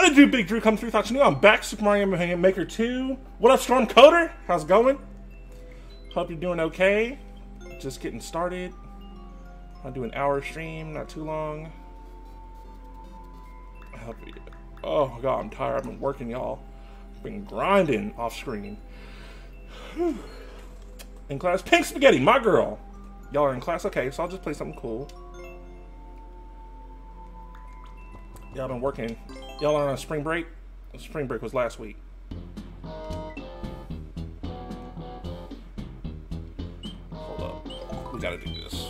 What did you do, Big Drew? Come through, thought you knew. I'm back, Super Mario Maker 2. What up, Stormcoder? How's it going? Hope you're doing okay. Just getting started. I'll do an hour stream, not too long. I hope you do. Oh my God, I'm tired. I've been working, y'all. I've been grinding off screen. Whew. In class, Pink Spaghetti, my girl. Y'all are in class? Okay, so I'll just play something cool. Y'all been working. Y'all are on spring break? Spring break was last week. Hold up. We gotta do this.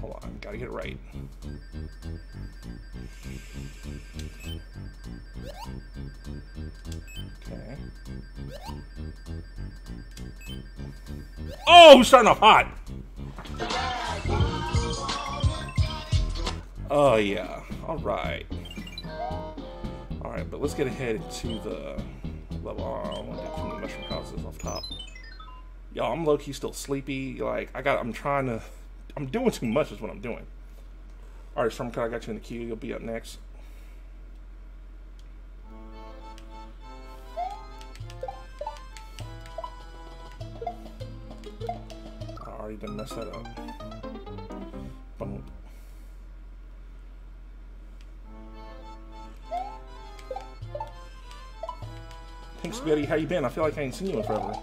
Hold on, gotta get it right. Okay. Oh, we're starting off hot. Oh yeah. All right. All right, but let's get ahead to the level. Oh, I want to do too many mushroom houses off top. Y'all, I'm low-key still sleepy. Like I'm doing too much is what I'm doing. All right, Stormcut, I got you in the queue. You'll be up next. I already done messed that up. Boom. Pink Spaghetti, how you been? I feel like I ain't seen you in forever.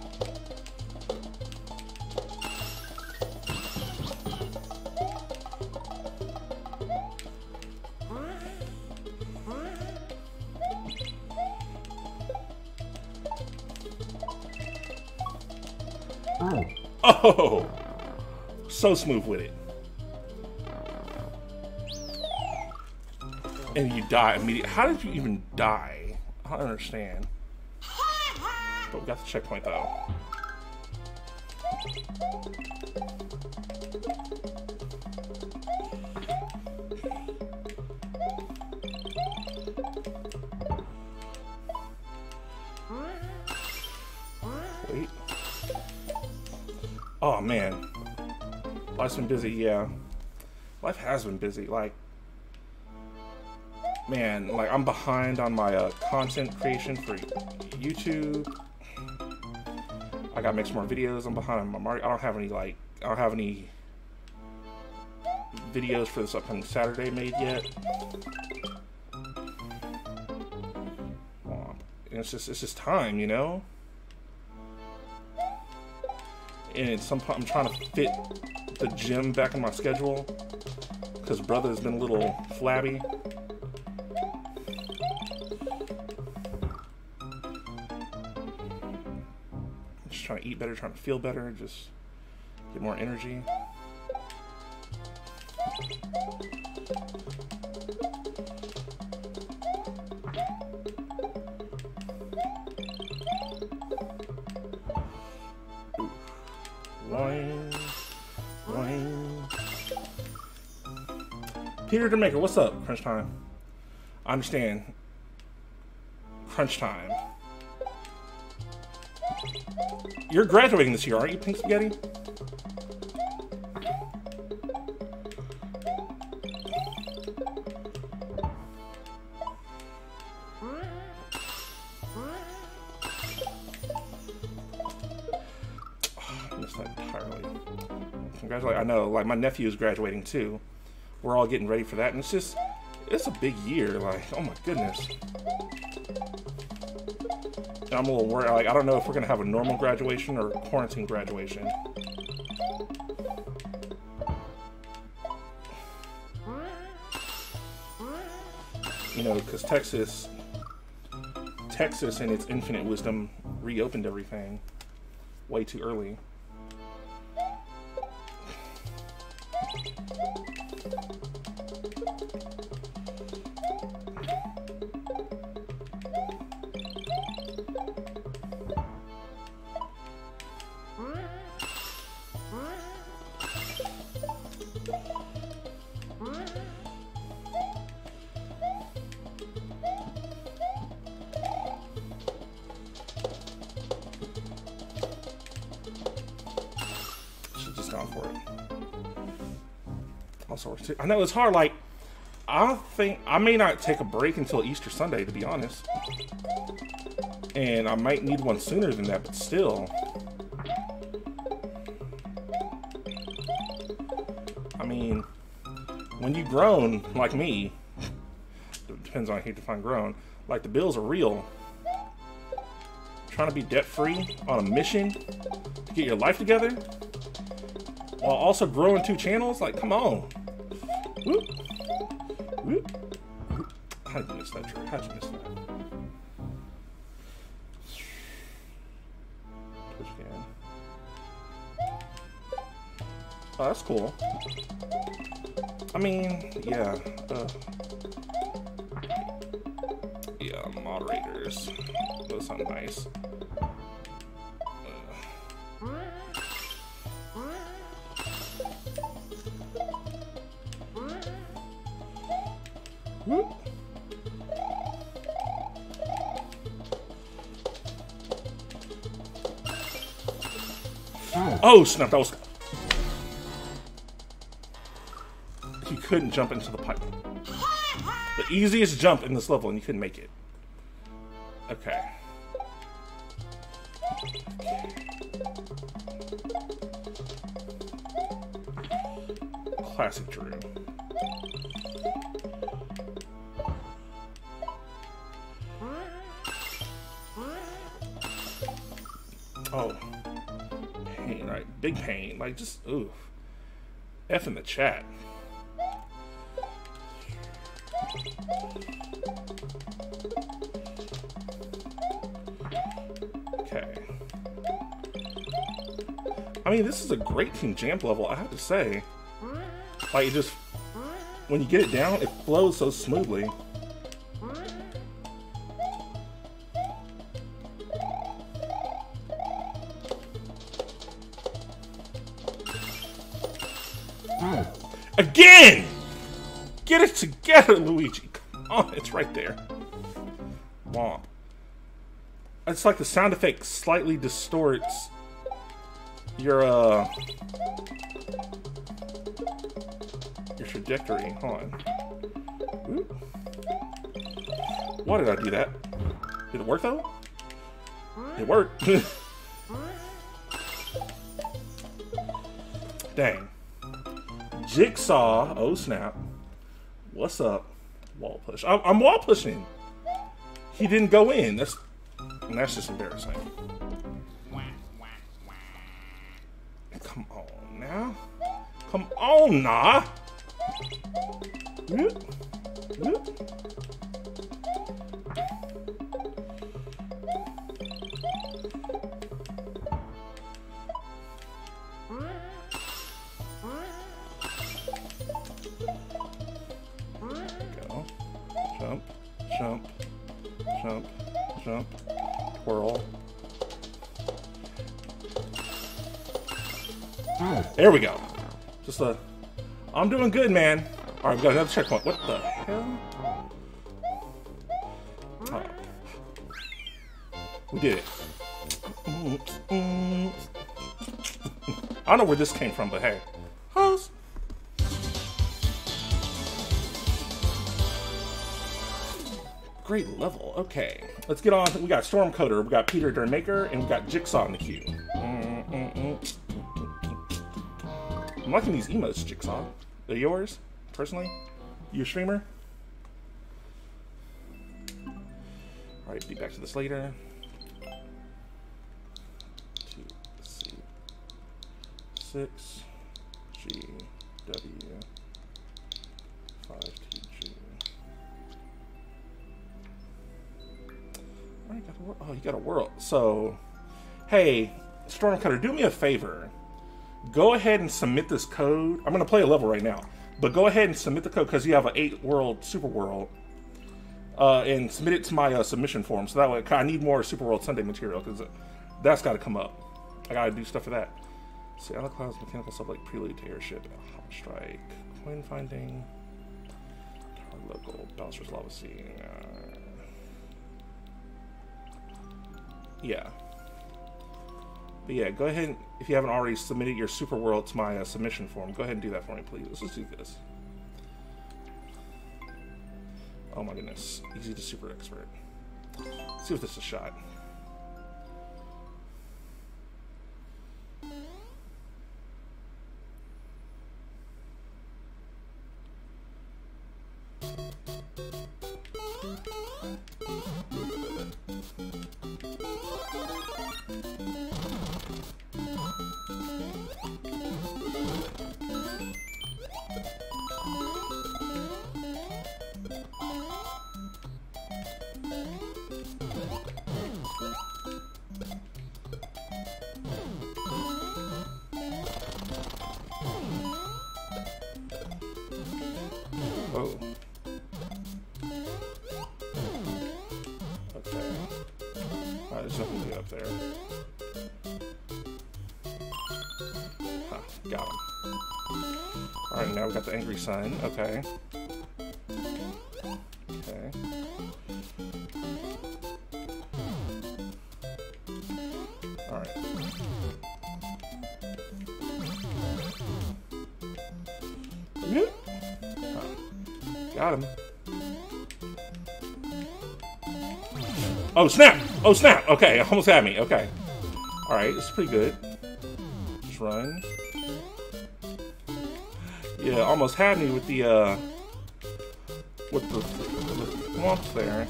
Oh! So smooth with it. And you die immediately. How did you even die? I don't understand. But we got the checkpoint though. Wait. Oh man. Life's been busy, yeah. Life has been busy. Like, man, like I'm behind on my content creation for YouTube. I gotta make some more videos. I'm behind on my Mario. I don't have any videos for this upcoming Saturday made yet. And it's just time, you know. And at some point, I'm trying to fit the gym back in my schedule because brother's been a little flabby. I'm just trying to eat better, trying to feel better, just get more energy. Peter Dernmaker, what's up? Crunch time. I understand. Crunch time. You're graduating this year, aren't you, Pink Spaghetti? Oh, I missed that entirely. Congratulations. I know, like, my nephew is graduating too. We're all getting ready for that, and it's a big year, like, oh my goodness. And I'm a little worried, like, I don't know if we're gonna have a normal graduation or a quarantine graduation. You know, because Texas in its infinite wisdom reopened everything way too early. I know it's hard. Like, I think I may not take a break until Easter Sunday, to be honest. And I might need one sooner than that, but still. I mean, when you grown, like me, depends on how you define grown, like the bills are real. Trying to be debt-free on a mission to get your life together while also growing 2 channels? Like, come on. Whoop. Whoop. How did you miss that trick? How did you miss that? Oh, that's cool. I mean, yeah. Yeah, moderators. Those sound nice. Whoop. Oh, snap, that was... He couldn't jump into the pipe. The easiest jump in this level, and he couldn't make it. Okay. Classic Drew. Oh. Pain, right? Big pain. Like, just, oof. F in the chat. Okay. I mean, this is a great Team Jamp level, I have to say. Like, it just... When you get it down, it flows so smoothly. Again! Get it together, Luigi. Come on, it's right there. Womp. It's like the sound effect slightly distorts your trajectory. Hold on. Ooh. Why did I do that? Did it work though? It worked. Dang. Jigsaw, oh snap. What's up? Wall push. I'm wall pushing. He didn't go in. That's just embarrassing. Come on now. Come on now. Whoop. Whoop. Jump, jump, jump, twirl. There we go. Just a... I'm doing good, man. Alright, we got another checkpoint. What the hell? Right. We did it. I don't know where this came from, but hey. How's... Great level. Okay, let's get on. We got Stormcoder, we got Peter Dernmaker, and we got Jigsaw in the queue. I'm liking these emotes, Jigsaw. They're yours, personally. You a streamer? All right, be back to this later. Two, C, 6, G, W, 5. Oh, you got a world. So, hey, Stormcutter, do me a favor. Go ahead and submit this code. I'm going to play a level right now. But go ahead and submit the code because you have an 8-world Super World. And submit it to my submission form. So that way, I need more Super World Sunday material because that's got to come up. I got to do stuff for that. See, out of clouds, mechanical stuff like Prelude to Airship, Hot Strike, Coin Finding, Local, Bowser's Lava Sea. Yeah. But yeah, go ahead and, if you haven't already submitted your Super World to my submission form, go ahead and do that for me, please. Let's just do this. Oh my goodness. Easy to super expert. Let's give this a shot. Got the angry sign. Okay. Okay. All right. Yep. Got him. Oh snap! Oh snap! Okay, almost had me. Okay. All right, it's pretty good. Just run. Yeah, almost had me with the womp there.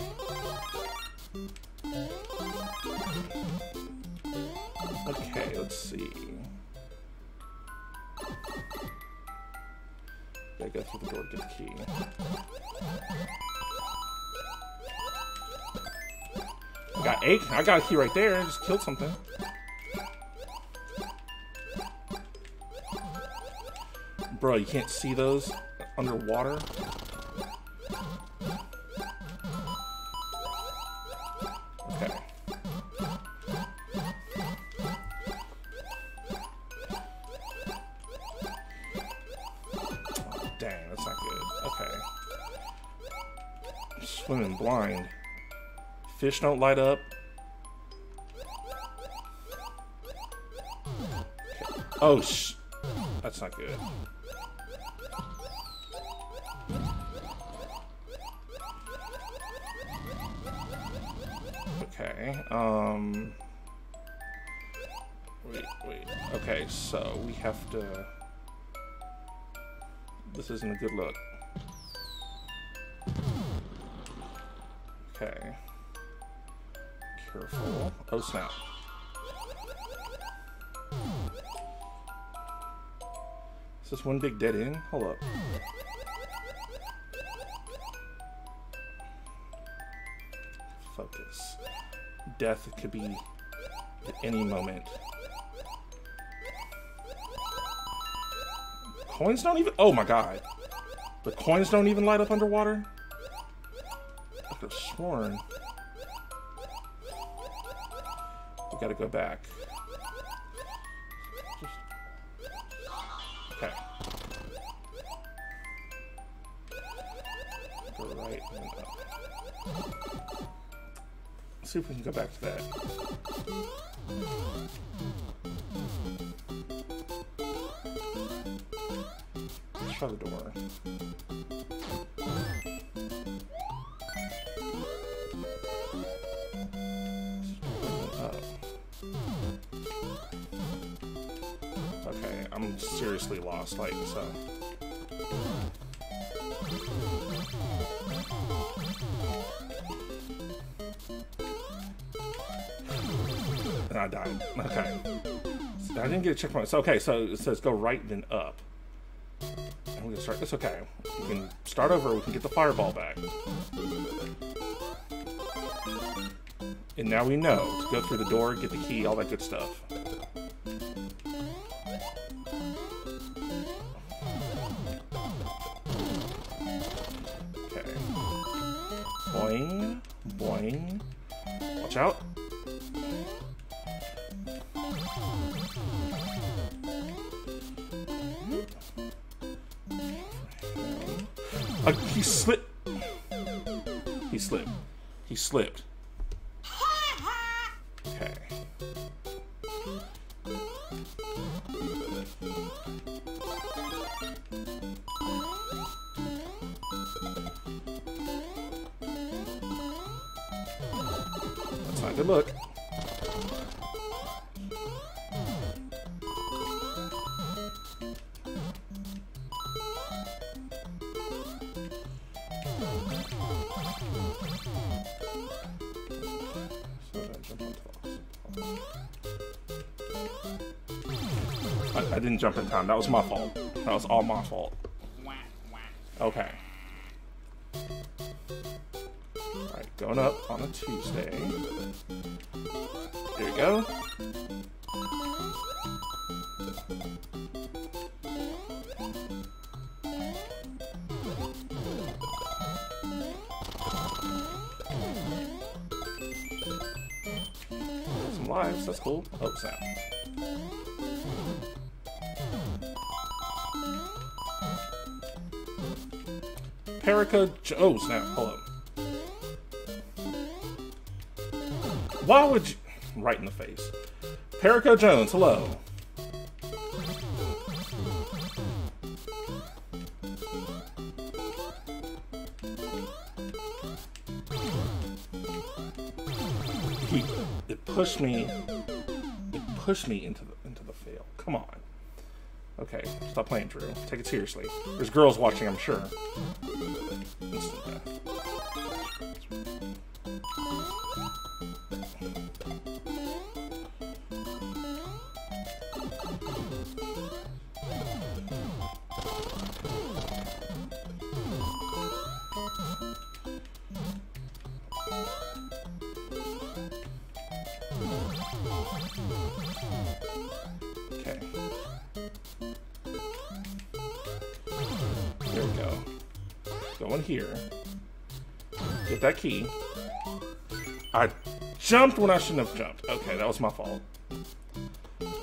Okay, let's see. I go through the door to get the key. I got eight. I got a key right there. I just killed something. Bro, you can't see those underwater? Okay. Oh, dang, that's not good. Okay. I'm swimming blind. Fish don't light up. Okay. Oh, that's not good. Wait. Okay, so we have to. This isn't a good look. Okay. Careful. Oh snap. Is this one big dead end? Hold up. Focus. Death could be at any moment. Coins don't even... Oh my god. The coins don't even light up underwater? I could have sworn. We gotta go back. Okay. Go right and up. See if we can go back to that. Let's try the door. Okay, I'm seriously lost, like, so. And I died. Okay. So I didn't get a checkpoint. So, okay, so it says go right then up. And we're gonna start. It's okay. We can start over. We can get the fireball back. And now we know to go through the door, get the key, all that good stuff. Okay. Boing. Boing. Watch out. He slipped. Okay. not good luck. I didn't jump in time. That was my fault. That was all my fault. Okay. Alright, going up on a Tuesday. Here we go. Some lives, that's cool. Oh, snap. Perico Jones. Oh, snap. Hello. Why would you... Right in the face. Perico Jones, hello. It pushed me into the fail. Come on. Okay, stop playing, Drew. Take it seriously. There's girls watching, I'm sure. Instant death. Okay. There we go. Go in here. Get that key. I jumped when I shouldn't have jumped. Okay, that was my fault.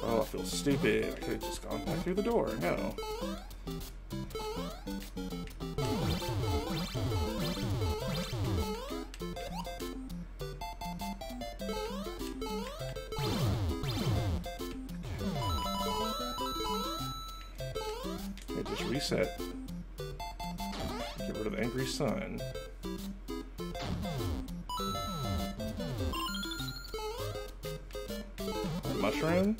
Oh, I feel stupid. I could have just gone back through the door. No. Just reset. Get rid of Angry Sun. Mushroom.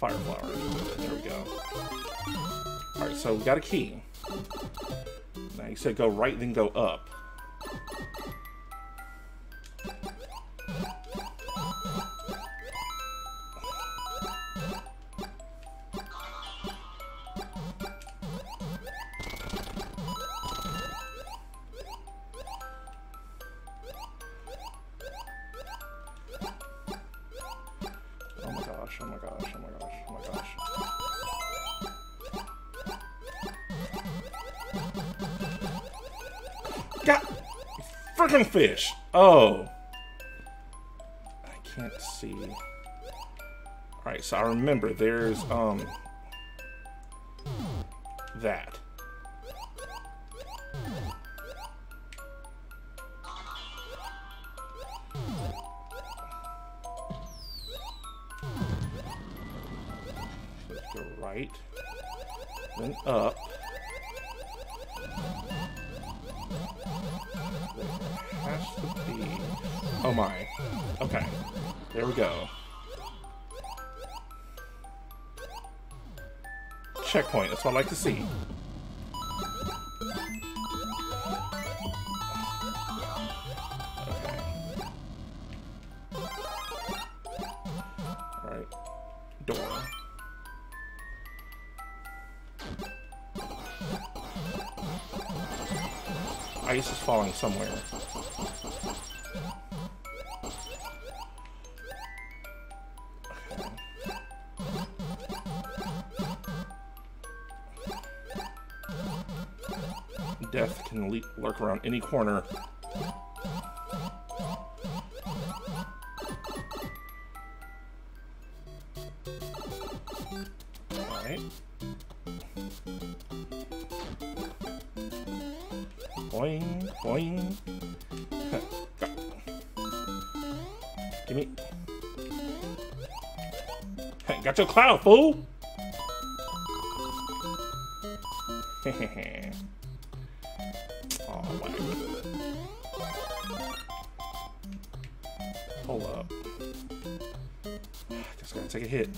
Fireflower. There we go. Alright, so we got a key. Now you said go right, then go up. Frickin' fish! Oh. I can't see. Alright, so I remember there's, that. So go right, then up. Oh my. Okay. There we go. Checkpoint. That's what I like to see. Okay. Alright. Door. Ice is falling somewhere. Death can lurk around any corner. Alright. Boing, boing. Gimme. Hey, got your cloud, fool! Hehehe. Oh, wow. Hold up. Just gotta take a hit.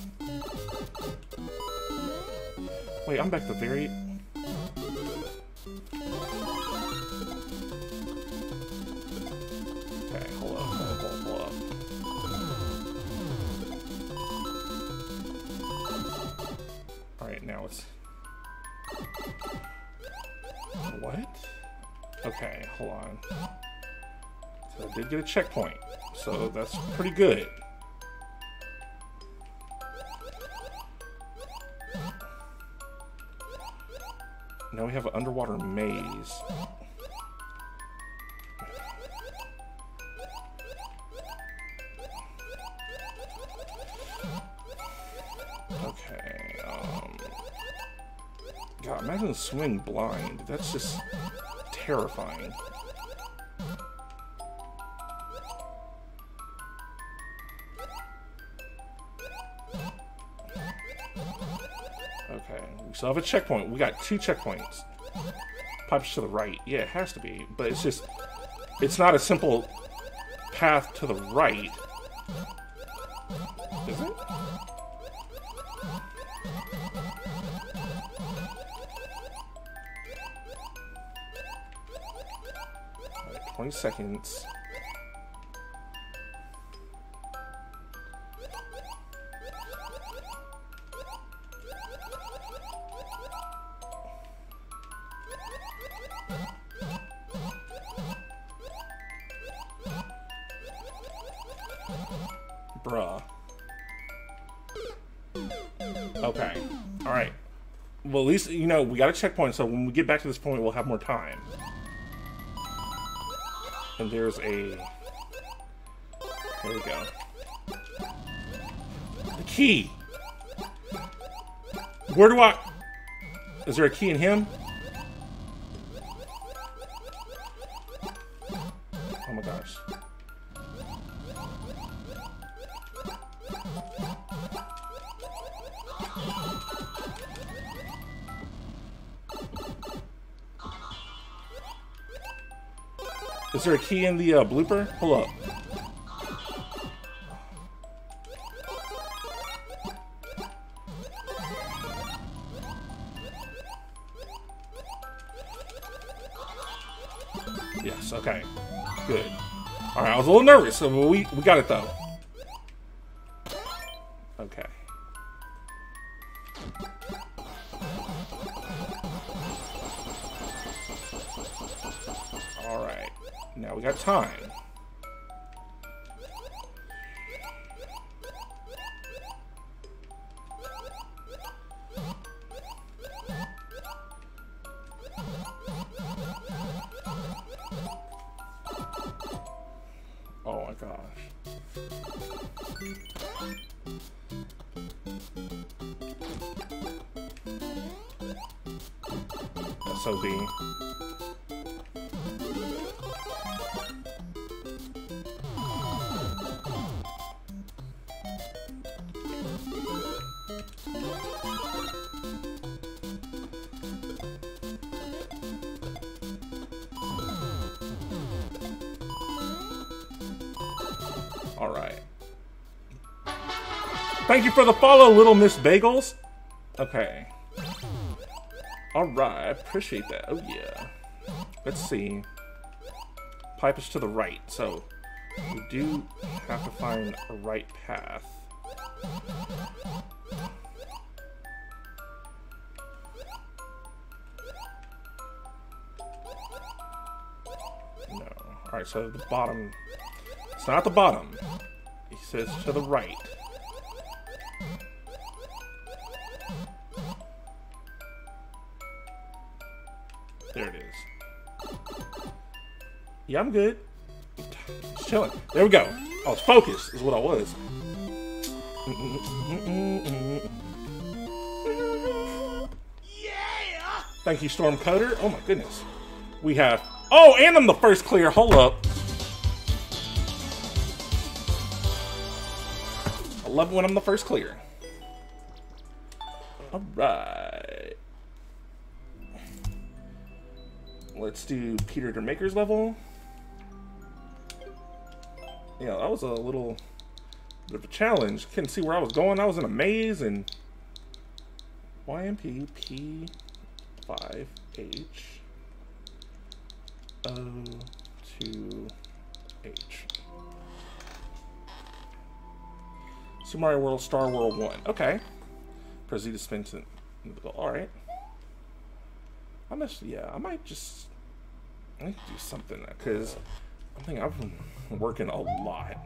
Wait, I'm back to very... Okay, hold up, hold up, hold up. Alright, now it's... What? Okay, hold on. So I did get a checkpoint, so that's pretty good. Now we have an underwater maze. Okay, God, imagine swing blind. That's just terrifying. So I have a checkpoint. We got 2 checkpoints. Pipes to the right. Yeah, it has to be. But it's just... It's not a simple path to the right. Is it? All right, 20 seconds. Well, at least, you know, we got a checkpoint, so when we get back to this point, we'll have more time. And there's a... There we go. The key! Where do I... Is there a key in him? Oh my gosh. Is there a key in the blooper? Hold up. Yes, okay. Good. Alright, I was a little nervous, so we got it though. Okay. Alright. Now we got time. Oh my gosh. SOB. Thank you for the follow, Little Miss Bagels. Okay. Alright, I appreciate that. Oh, yeah. Let's see. Pipe is to the right, so we do have to find a right path. No. Alright, so the bottom... It's not the bottom. He says to the right. There it is. Yeah, I'm good. Just chilling. There we go. I was focused, is what I was. Yeah! Thank you, Stormcoder. Oh my goodness. We have... Oh, and I'm the first clear. Hold up. I love when I'm the first clear. Alright. Let's do Peter Dernmaker's level. you know, that was a little bit of a challenge. Couldn't see where I was going. I was in a maze, and YMP P5H O2H. Super Mario World, Star World 1. Okay. Proceed to spin to the goal. Alright. I must, yeah, I might just, I need to do something, because I think I've been working a lot.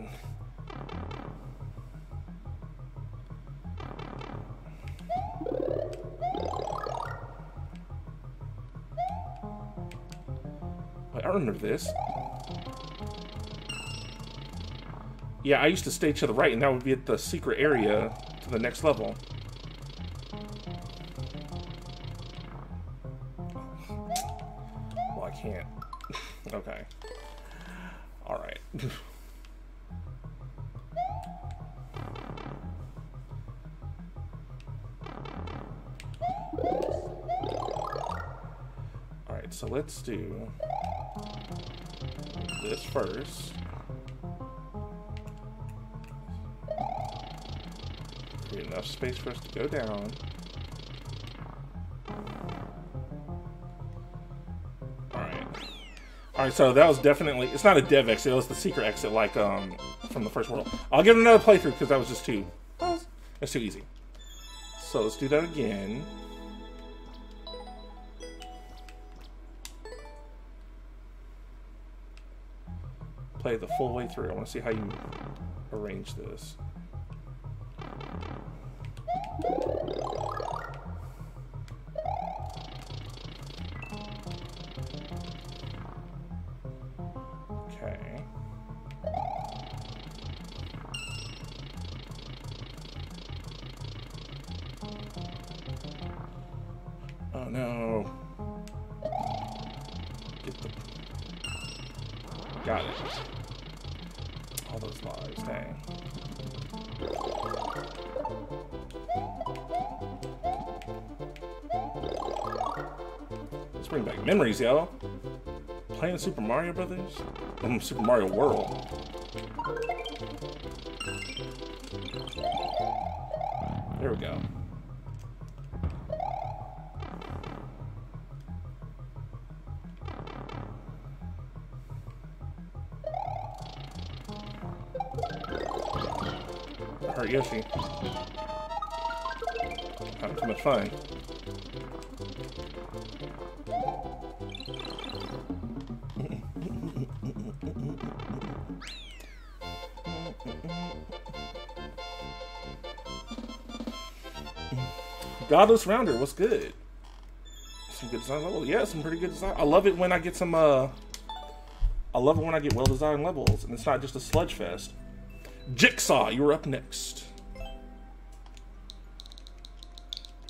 Wait, I remember this. Yeah, I used to stay to the right, and that would be at the secret area to the next level. Well, I can't. Okay. All right. All right, so let's do this first. Enough space for us to go down. Alright. Alright, so that was definitely, it's not a dev exit, it was the secret exit, like, from the first world. I'll give it another playthrough, because that was just too, that's too easy. So let's do that again. Play the full way through. I want to see how you arrange this. Okay. Oh no. Get the... Got it. All those lives, dang. Let's bring back memories, y'all. Playing Super Mario Brothers? Super Mario World. There we go. I hurt Yoshi. Having too much fun. Godless Rounder, what's good? Some good design levels? Yeah, some pretty good design. I love it when I get some, I love it when I get well-designed levels, and it's not just a sludge fest. Jigsaw, you were up next.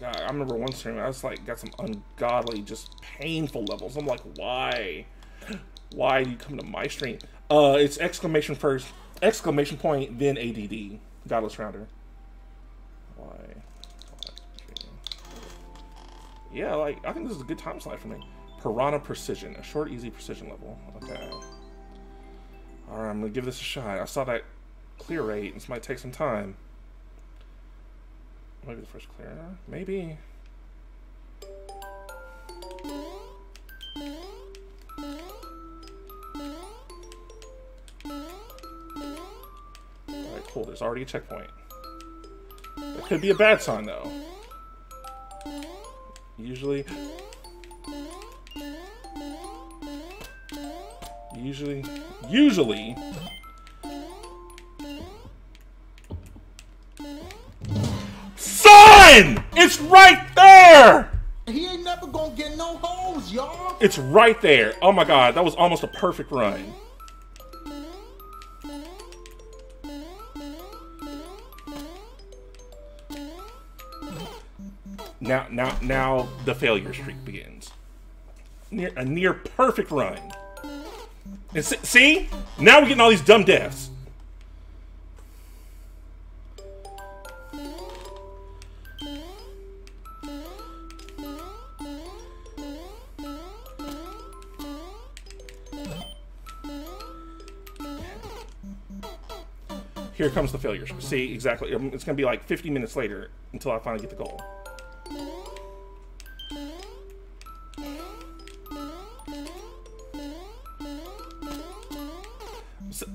God, I remember one stream, I was like, got some ungodly, just painful levels. I'm like, why? Why do you come to my stream? It's exclamation first, exclamation point, then ADD. Godless Rounder. Why? Yeah, like, I think this is a good time slide for me. Piranha Precision, a short, easy precision level. Okay. Alright, I'm gonna give this a shot. I saw that clear rate, and this might take some time. Maybe the first clear? Maybe. Alright, cool. There's already a checkpoint. That could be a bad sign, though. Usually son, it's right there. He ain't never gonna get no holes, y'all. It's right there. Oh my god, that was almost a perfect run. Now the failure streak begins. A near perfect run. And see? Now we're getting all these dumb deaths. Here comes the failures. See, exactly. It's going to be like 50 minutes later until I finally get the goal. So,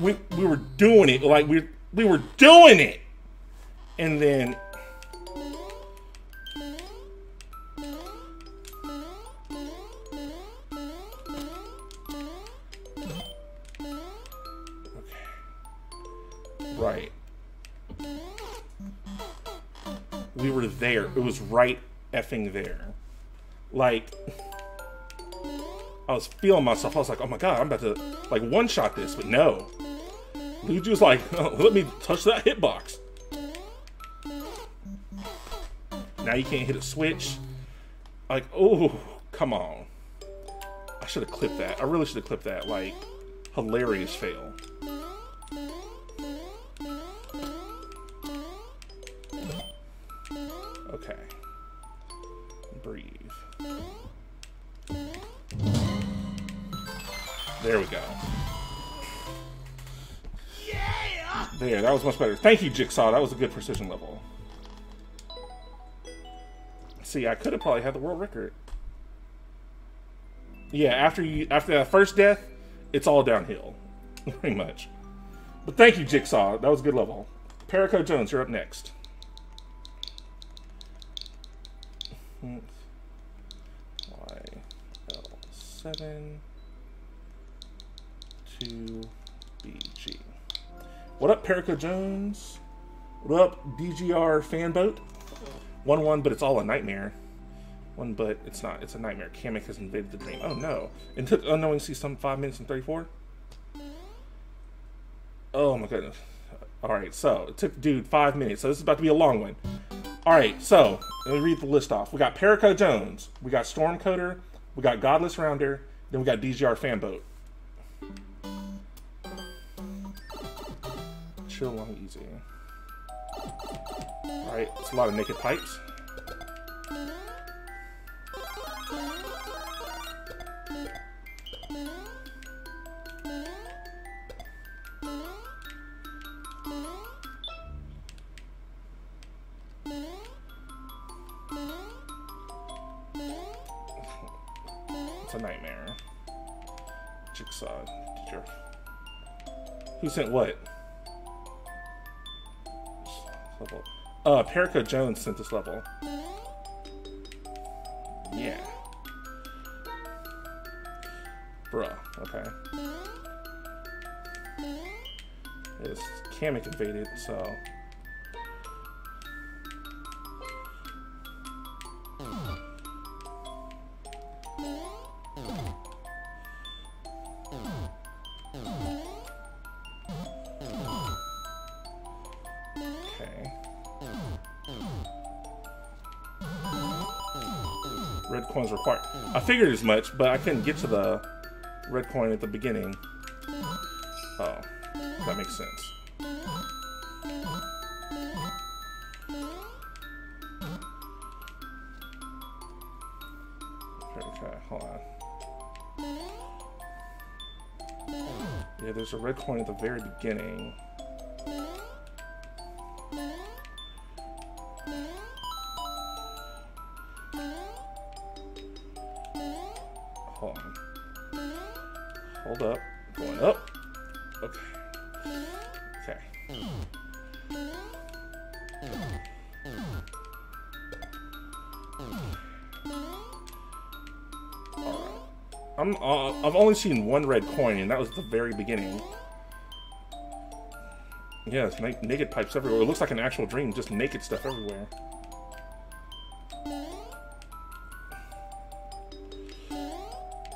we were doing it. Like, we were doing it. And then... Right. We were there. It was right effing there. Like, I was feeling myself. I was like, oh my god, I'm about to, like, one-shot this, but no. Luigi was like, oh, let me touch that hitbox. Now you can't hit a switch. Like, oh, come on. I should have clipped that. I really should have clipped that. Like, hilarious fail. Okay. Breathe. There we go. Yeah! There, that was much better. Thank you, Jigsaw. That was a good precision level. See, I could have probably had the world record. Yeah, after that first death, it's all downhill. Pretty much. But thank you, Jigsaw. That was a good level. Perico Jones, you're up next. YL7 2BG. What up, Perico Jones? What up, DGR Fanboat? 1-1, but it's all a nightmare. One, but it's not. It's a nightmare. Kamek has invaded the dream. Oh no! It took unknowing see some 5 minutes and 34. Oh my goodness! All right, so it took dude 5 minutes. So this is about to be a long one. All right, so let me read the list off. We got Perico Jones. We got Stormcoder. We got Godless Rounder. Then we got DGR Fanboat. Chill, long, easy. All right, it's a lot of naked pipes. Who sent what? Level. Perico Jones sent this level. Yeah. Bruh, okay. It's Kamek invaded, so... required. I figured as much, but I couldn't get to the red coin at the beginning. Oh, that makes sense. Okay, hold on. Yeah, there's a red coin at the very beginning. I've only seen one red coin, and that was at the very beginning. Yeah, it's naked pipes everywhere. It looks like an actual dream, just naked stuff everywhere.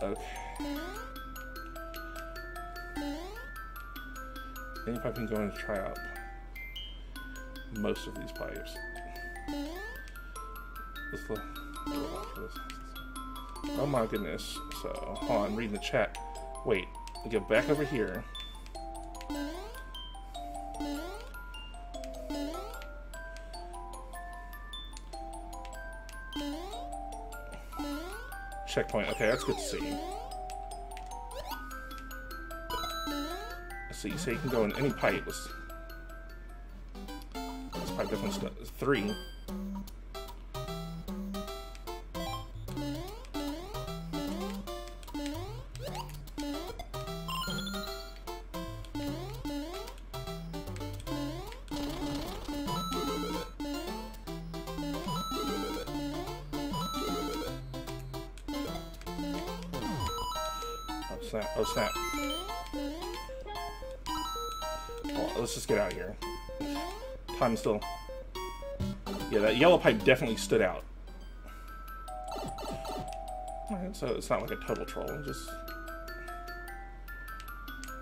Okay. Any pipe can go and try out most of these pipes. Let's look for this. Oh my goodness. So, hold on, reading the chat. Wait, get back over here. Checkpoint. Okay, that's good to see. see, so you can go in any pipe. Let's pipe different stuff. 3. Oh, snap. Oh, let's just get out of here. Time still. Yeah, that yellow pipe definitely stood out. Alright, so it's not like a total troll. Just...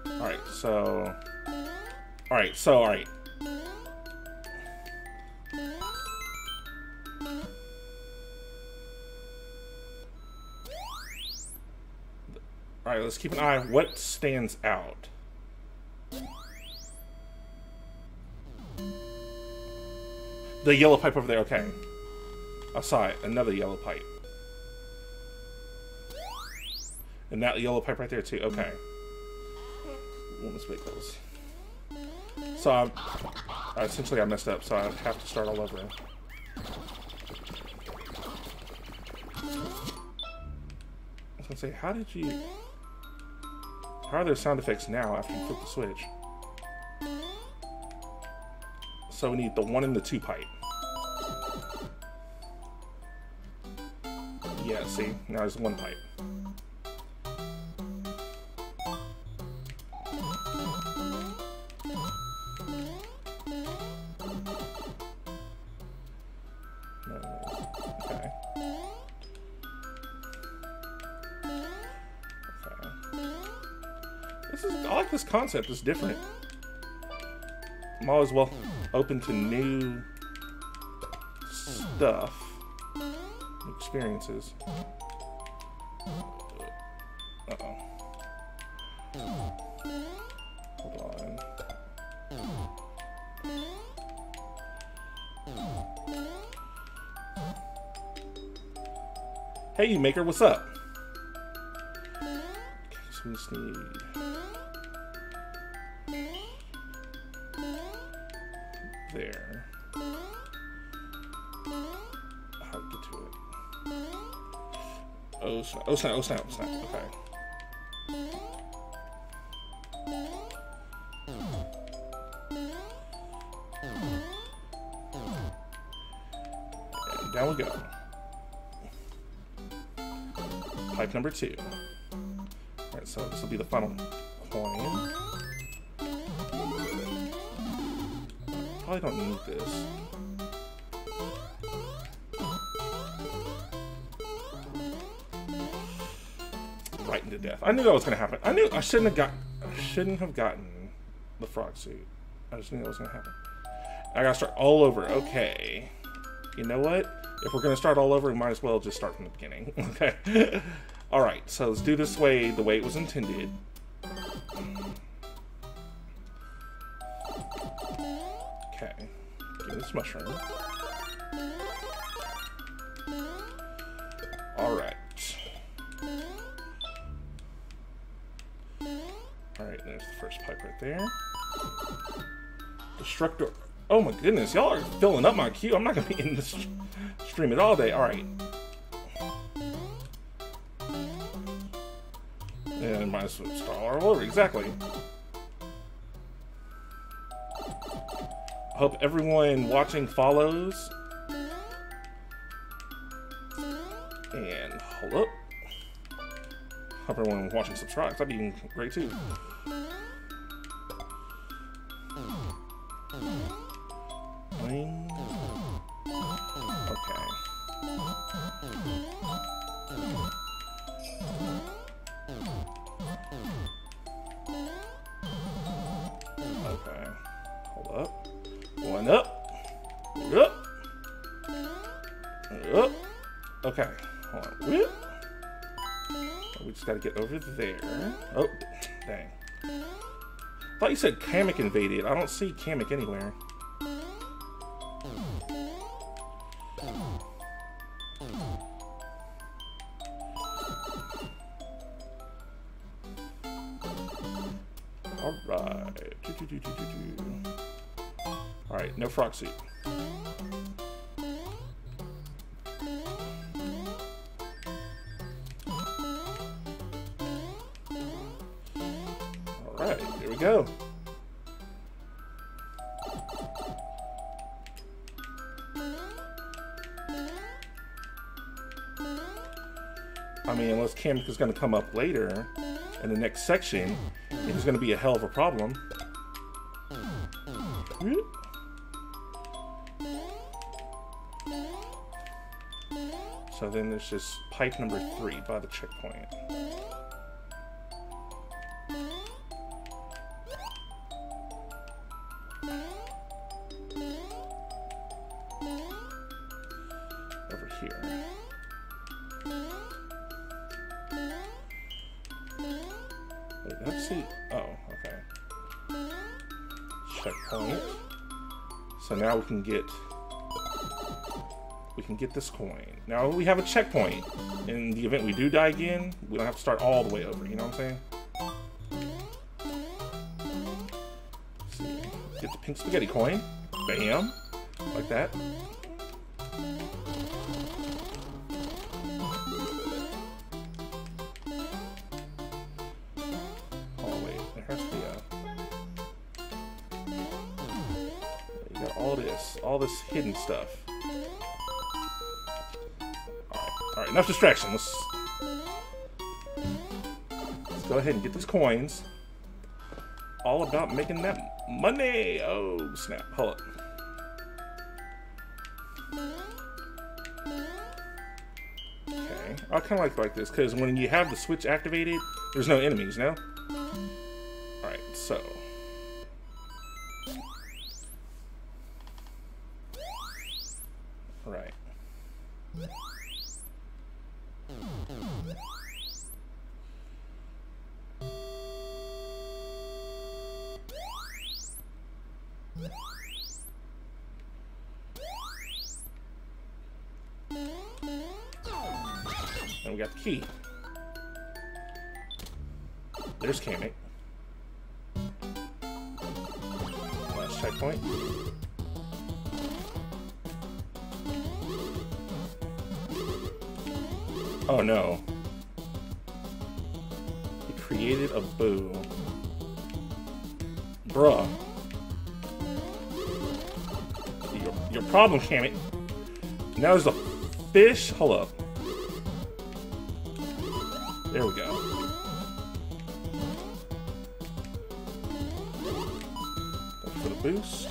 Alright, so... Alright, so, alright. Alright, let's keep an eye on what stands out. The yellow pipe over there, okay. I saw it, another yellow pipe. And that yellow pipe right there too, okay. Well, let's wait close. So I essentially I messed up, so I have to start all over. I was gonna say, how did you... How are there sound effects now after you flip the switch? So we need the 1 and the 2 pipe. Yeah, see? Now there's 1 pipe. Concept is different. I'm always well open to new stuff, experiences. Uh-oh. Hold on. Hey, Maker, what's up? So we just need... There. How to get to it? Oh snap! Oh snap! Oh snap! Oh snap! Okay. And down we go. Pipe number 2. All right, so this will be the final coin. I don't need this. Frightened to death. I knew that was gonna happen. I knew I shouldn't have gotten the frog suit. I just knew that was gonna happen. I gotta start all over. Okay. You know what? If we're gonna start all over, we might as well just start from the beginning. Okay. Alright, so let's do this way the way it was intended. Okay, give this mushroom. Alright. Alright, there's the first pipe right there. Destructor. Oh my goodness, y'all are filling up my queue. I'm not going to be in this stream at all day. Alright. And might as well start all over. Exactly. Hope everyone watching follows. And hold up. Hope everyone watching subscribes. That'd be great too. Okay. Okay. Hold up. 1 up. Up. Up. Okay. Hold on. Whoop. We just gotta get over there. Oh, dang. Thought you said Kamek invaded. I don't see Kamek anywhere. Alright. Alright, no frog suit. Alright, here we go. I mean, unless Kamek is going to come up later in the next section, it's going to be a hell of a problem. So then there's just pipe number 3 by the checkpoint. Over here. Wait, let's see. Oh, okay. Checkpoint. So now we can get... we can get this coin. Now we have a checkpoint. In the event we do die again, we don't have to start all the way over, you know what I'm saying? Let's see. Get the pink spaghetti coin. Bam. Like that. Oh wait, there has to be a... you got all this hidden stuff. Alright, enough distraction. Let's go ahead and get these coins. All about making that money. Oh, snap. Hold up. Okay. I kind of like this, because when you have the switch activated, there's no enemies, no? Alright, so... alright. And we got the key. There's Kamek. Last checkpoint. Oh no. He created a boo. Bruh. Your problem, Kamek. Now there's a fish. Hold up. There we go. Look for the boost.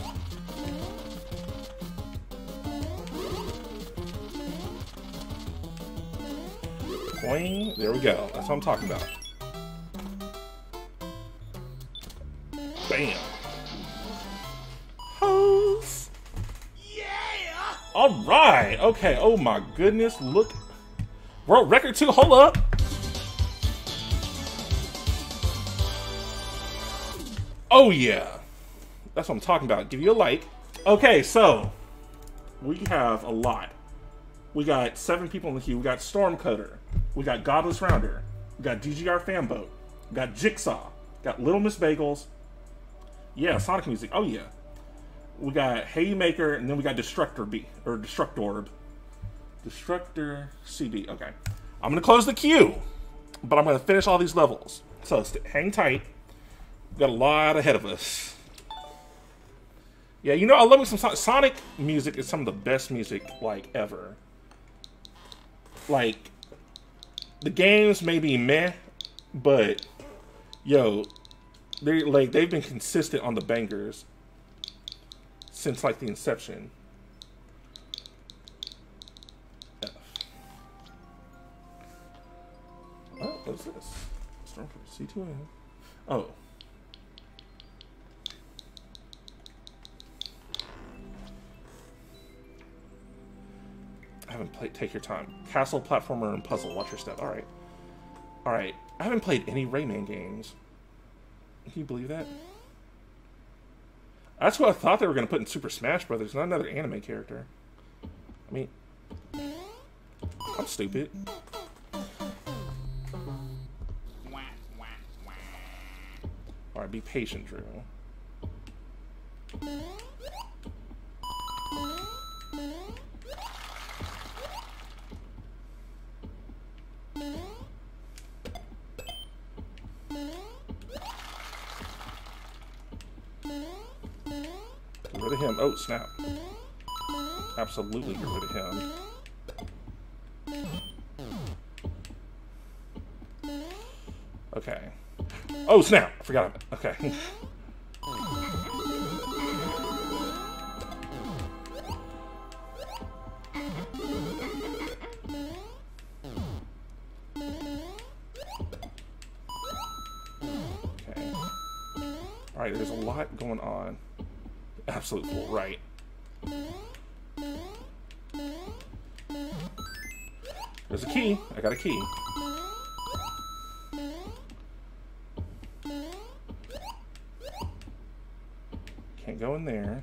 Boing. There we go. That's what I'm talking about. Bam. Hoes. Yeah. All right. Okay. Oh my goodness. Look. World record 2. Hold up. Oh yeah, that's what I'm talking about. Give you a like. Okay, so we have a lot. We got 7 people in the queue. We got Stormcoder. We got Godless Rounder. We got DGR Fanboat. We got Jigsaw. We got Little Miss Bagels. Yeah, Sonic music. Oh yeah. We got Haymaker, and then we got Destructor B or Destructorb. Destructor CD. Okay, I'm gonna close the queue, but I'm gonna finish all these levels. So hang tight. Got a lot ahead of us. Yeah, you know, I love me some Sonic music. Is some of the best music like ever. Like the games may be meh, but yo, they like they've been consistent on the bangers since like the inception. F. Oh, what's this? Stormcoder C2N. Oh. I haven't played. Take your time. Castle, platformer, and puzzle. Watch your step. All right, all right. I haven't played any Rayman games. Can you believe that? That's what I thought they were gonna put in Super Smash Brothers. Not another anime character. I mean, I'm stupid. Alright, be patient, Drew. Get rid of him. Oh, snap. Absolutely get rid of him. Okay. Oh, snap! I forgot him. Okay. Okay. Alright, there's a lot going on. Absolute fool, right. There's a key. I got a key. Can't go in there.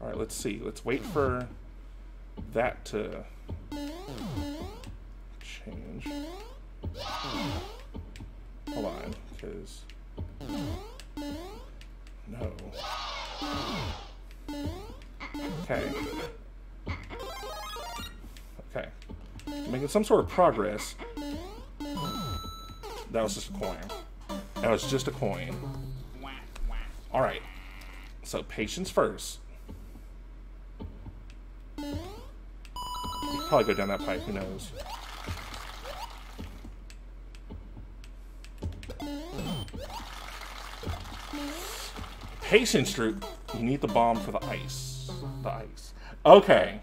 Alright, let's see. Let's wait for that to change. Hold on, because... No. Okay. Okay. Making some sort of progress. That was just a coin. That was just a coin. Alright. So, patience first. You could probably go down that pipe, who knows. Patience, Drew. You need the bomb for the ice. The ice. Okay.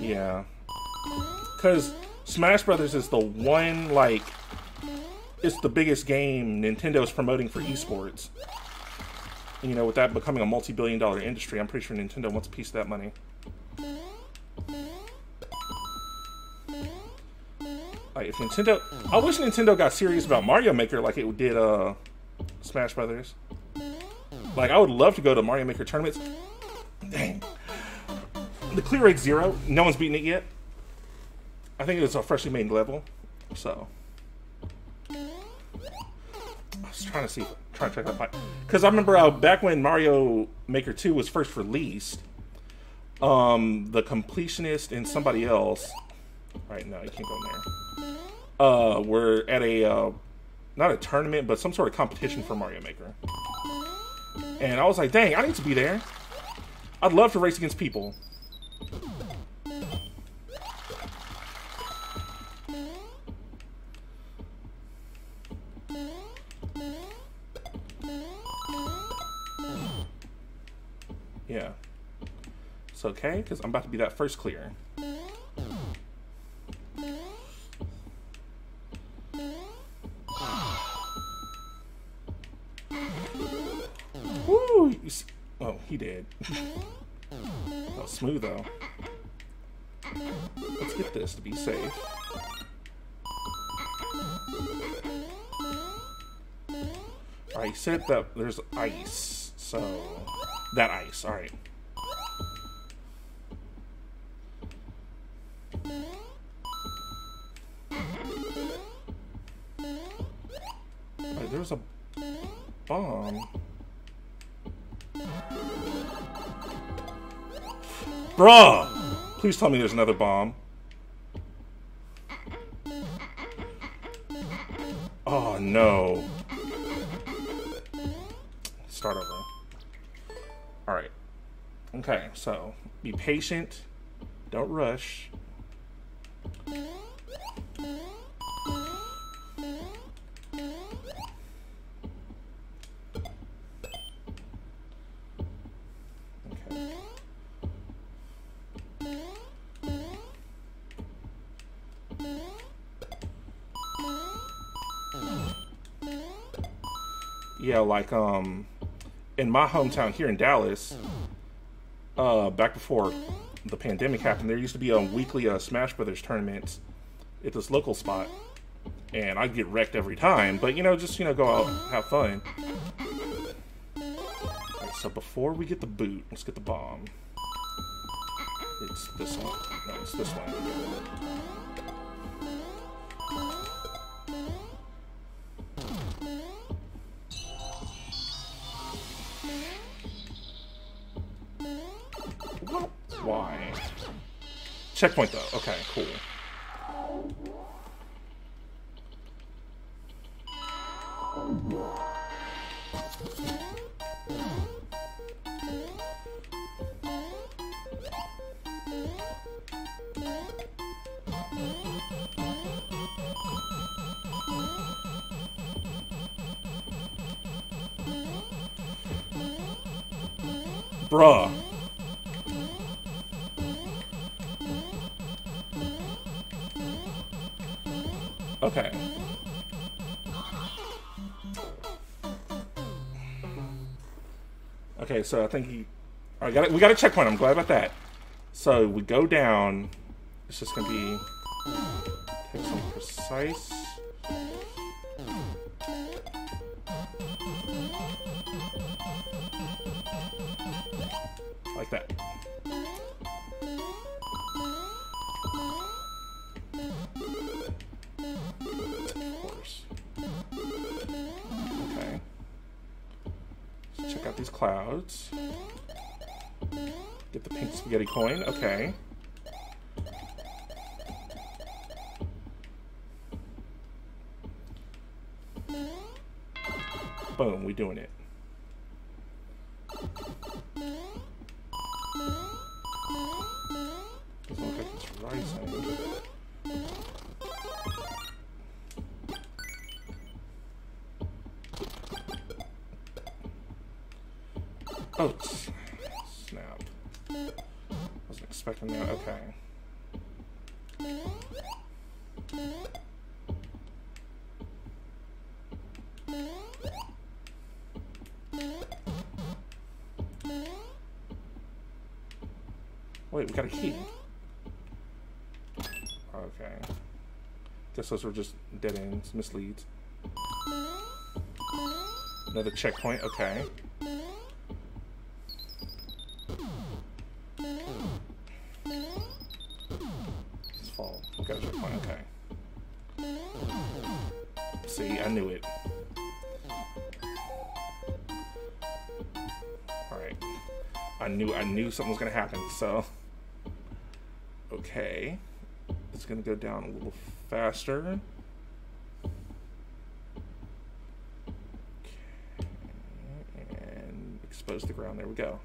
Yeah. Because Smash Brothers is the one, like, it's the biggest game Nintendo's promoting for esports. And, you know, with that becoming a multi-billion-dollar industry, I'm pretty sure Nintendo wants a piece of that money. Like, if Nintendo... I wish Nintendo got serious about Mario Maker like it did, Smash Brothers. Like, I would love to go to Mario Maker tournaments. Dang. The clear rate's 0. No one's beaten it yet. I think it was a freshly made level, so... I was trying to see... Trying to check that fight. Because I remember back when Mario Maker 2 was first released, the completionist and somebody else... Right, no, you can't go in there. We're at a, not a tournament, but some sort of competition for Mario Maker. And I was like, dang, I need to be there. I'd love to race against people. Yeah. It's okay, because I'm about to be that first clear. Woo! You see. Oh, he did. That was smooth, though. Let's get this to be safe. Alright, you said that there's ice, so... That ice, alright. Alright, there's a bomb. Bruh! Please tell me there's another bomb. Oh no. Start over. Alright. Okay, so be patient. Don't rush. Yeah, like, in my hometown here in Dallas, back before the pandemic happened, there used to be a weekly Smash Brothers tournament at this local spot, and I'd get wrecked every time, but, you know, just, you know, go out, have fun. All right, so before we get the boot, let's get the bomb. It's this one. No, it's this one. Well, why? Checkpoint, though. Okay, cool. Bruh. Okay. Okay, so I think he... All right, we got a checkpoint. I'm glad about that. So we go down. It's just going to be... Take some precise... Like that. Of course. Okay. Let's check out these clouds. Get the pink spaghetti coin. Okay. Boom, we doing it. Oh, snap. I wasn't expecting that. Okay. Wait, we got a key. Okay. Guess those were just dead ends, misleads. Another checkpoint. Okay. I knew something was gonna happen, so okay. It's gonna go down a little faster. Okay. And expose the ground, there we go.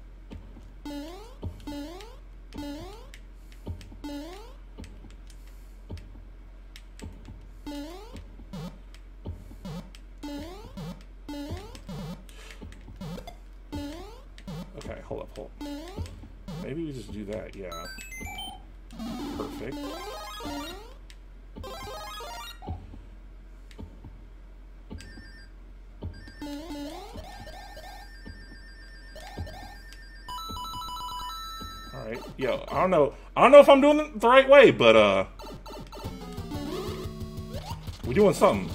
Yo, I don't know if I'm doing it the right way, but we're doing something.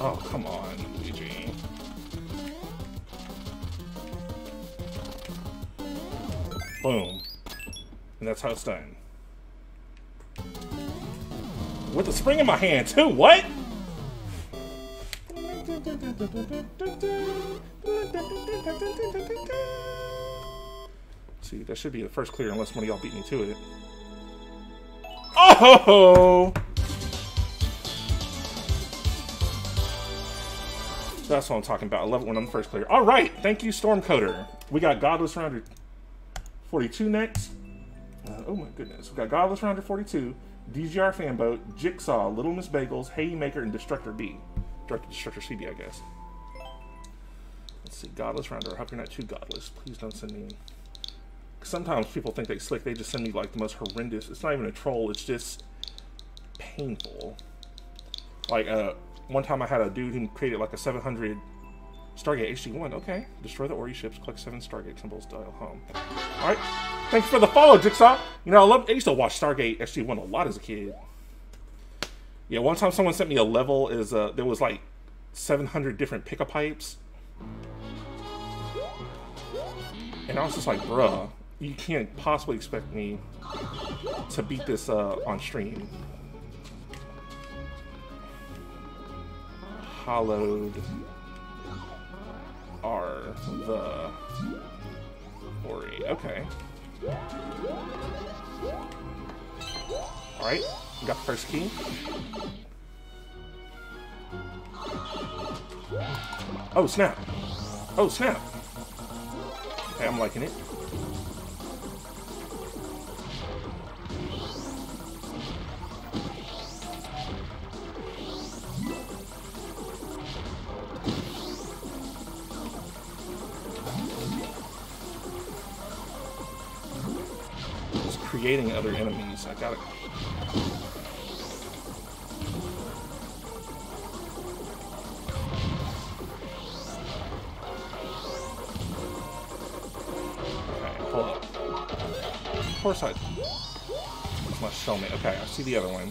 Oh, come on, Luigi. Boom. And that's how it's done. With a spring in my hand, too, what? See, that should be the first clear unless one of y'all beat me to it. Oh! That's what I'm talking about. I love it when I'm the first clear. Alright, thank you, Stormcoder. We got Godless Rounder 42 next. Oh my goodness. We got Godless Rounder 42, DGR Fanboat, Jigsaw, Little Miss Bagels, Haymaker, and Destructor B. Destructor CD, I guess. Let's see, Godless Rounder. I hope you're not too godless. Please don't send me... Sometimes people think they slick. They just send me, like, the most horrendous... It's not even a troll. It's just painful. Like, one time I had a dude who created, like, a 700 Stargate HD1. Okay. Destroy the Ori ships. Collect 7 Stargate symbols. Dial home. Alright. Thanks for the follow, Jigsaw. You know, I used to watch Stargate HD1 a lot as a kid. Yeah, one time someone sent me a level. There was like 700 different pickup pipes. And I was just like, bruh, you can't possibly expect me to beat this on stream. Hollowed are the quarry. Okay. Alright, we got the first key. Oh, snap! Oh, snap! Okay, I'm liking it. It's creating other enemies. I gotta... Of course I must show me. Okay, I see the other one.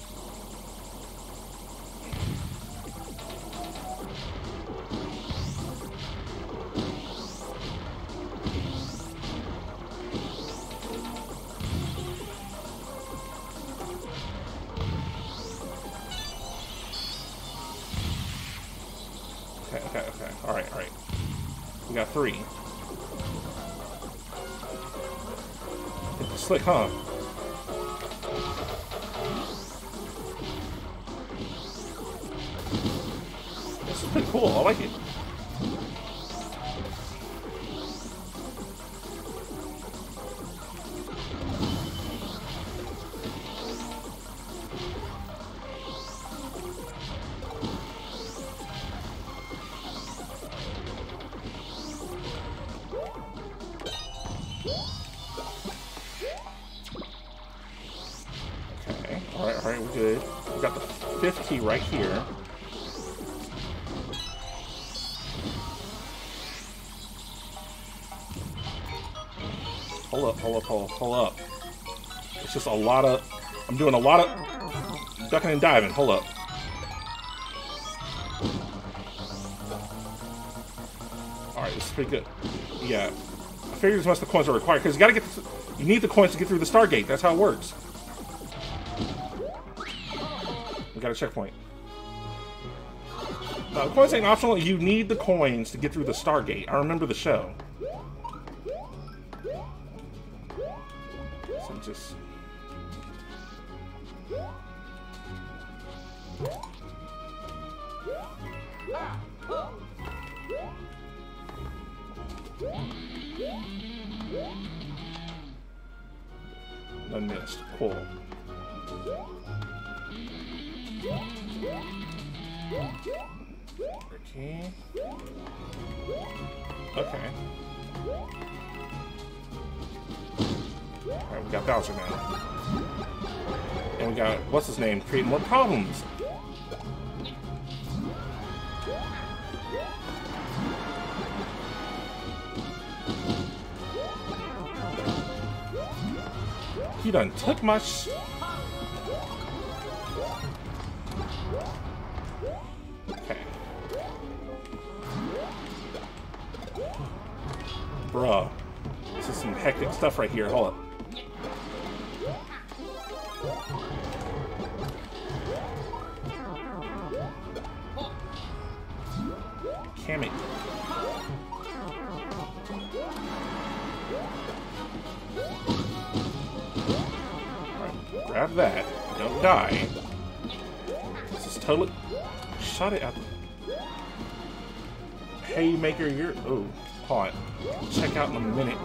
Okay, okay, okay. Alright, alright. We got three. Slick, huh? This is pretty cool. I like it. Hold up. It's just a lot of... I'm doing a lot of ducking and diving. Hold up. Alright, this is pretty good. Yeah. I figured as much the coins are required, because you gotta get... You need the coins to get through the Stargate. That's how it works. We got a checkpoint. Coins ain't optional. You need the coins to get through the Stargate. I remember the show. Just I missed. Cool. Okay. Okay. Alright, we got Bowser now. And we got, what's his name? Create more problems. He done took my sh... Okay. Bruh. This is some hectic stuff right here. Hold up. Kamek. Alright, grab that. Don't die. This is totally... Shot it out. Haymaker, you're... Ooh, hot. Check out in a minute.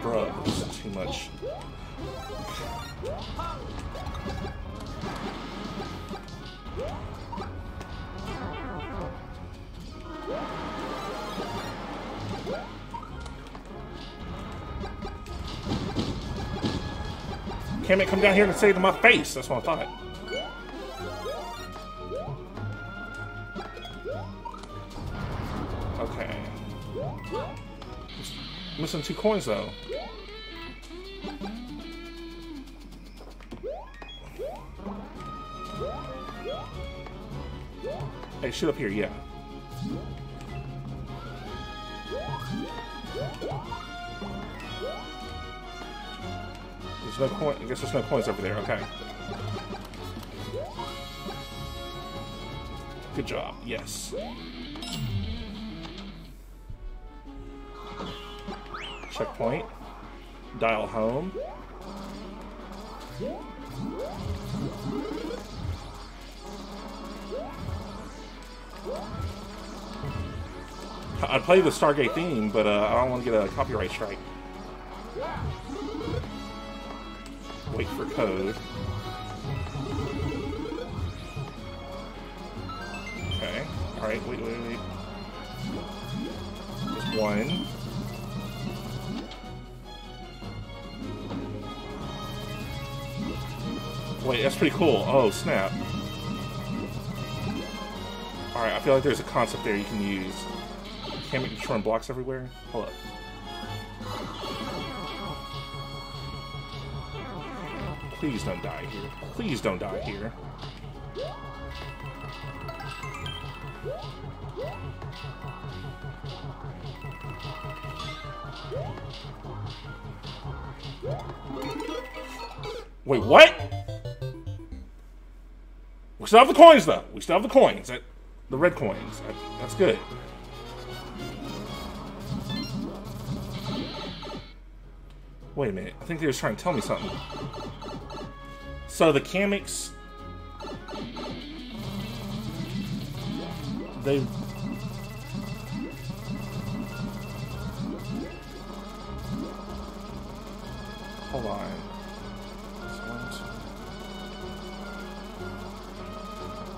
Bruh, this is too much. Kamek, come down here and say to my face. That's what I thought. I'm missing 2 coins though. Hey, shoot up here, yeah. There's no coin. I guess there's no coins over there. Okay. Good job. Yes. Checkpoint. Dial home. I play the Stargate theme, but I don't want to get a copyright strike. Wait for code. Okay. Alright, wait. Just one. Wait, that's pretty cool. Oh, snap. Alright, I feel like there's a concept there you can use. Can't make destroying blocks everywhere? Hold up. Please don't die here. Please don't die here. Wait, what? We still have the coins, though. We still have the coins. The red coins. That's good. Wait a minute. I think they were trying to tell me something. So the Kameks, they... Hold on.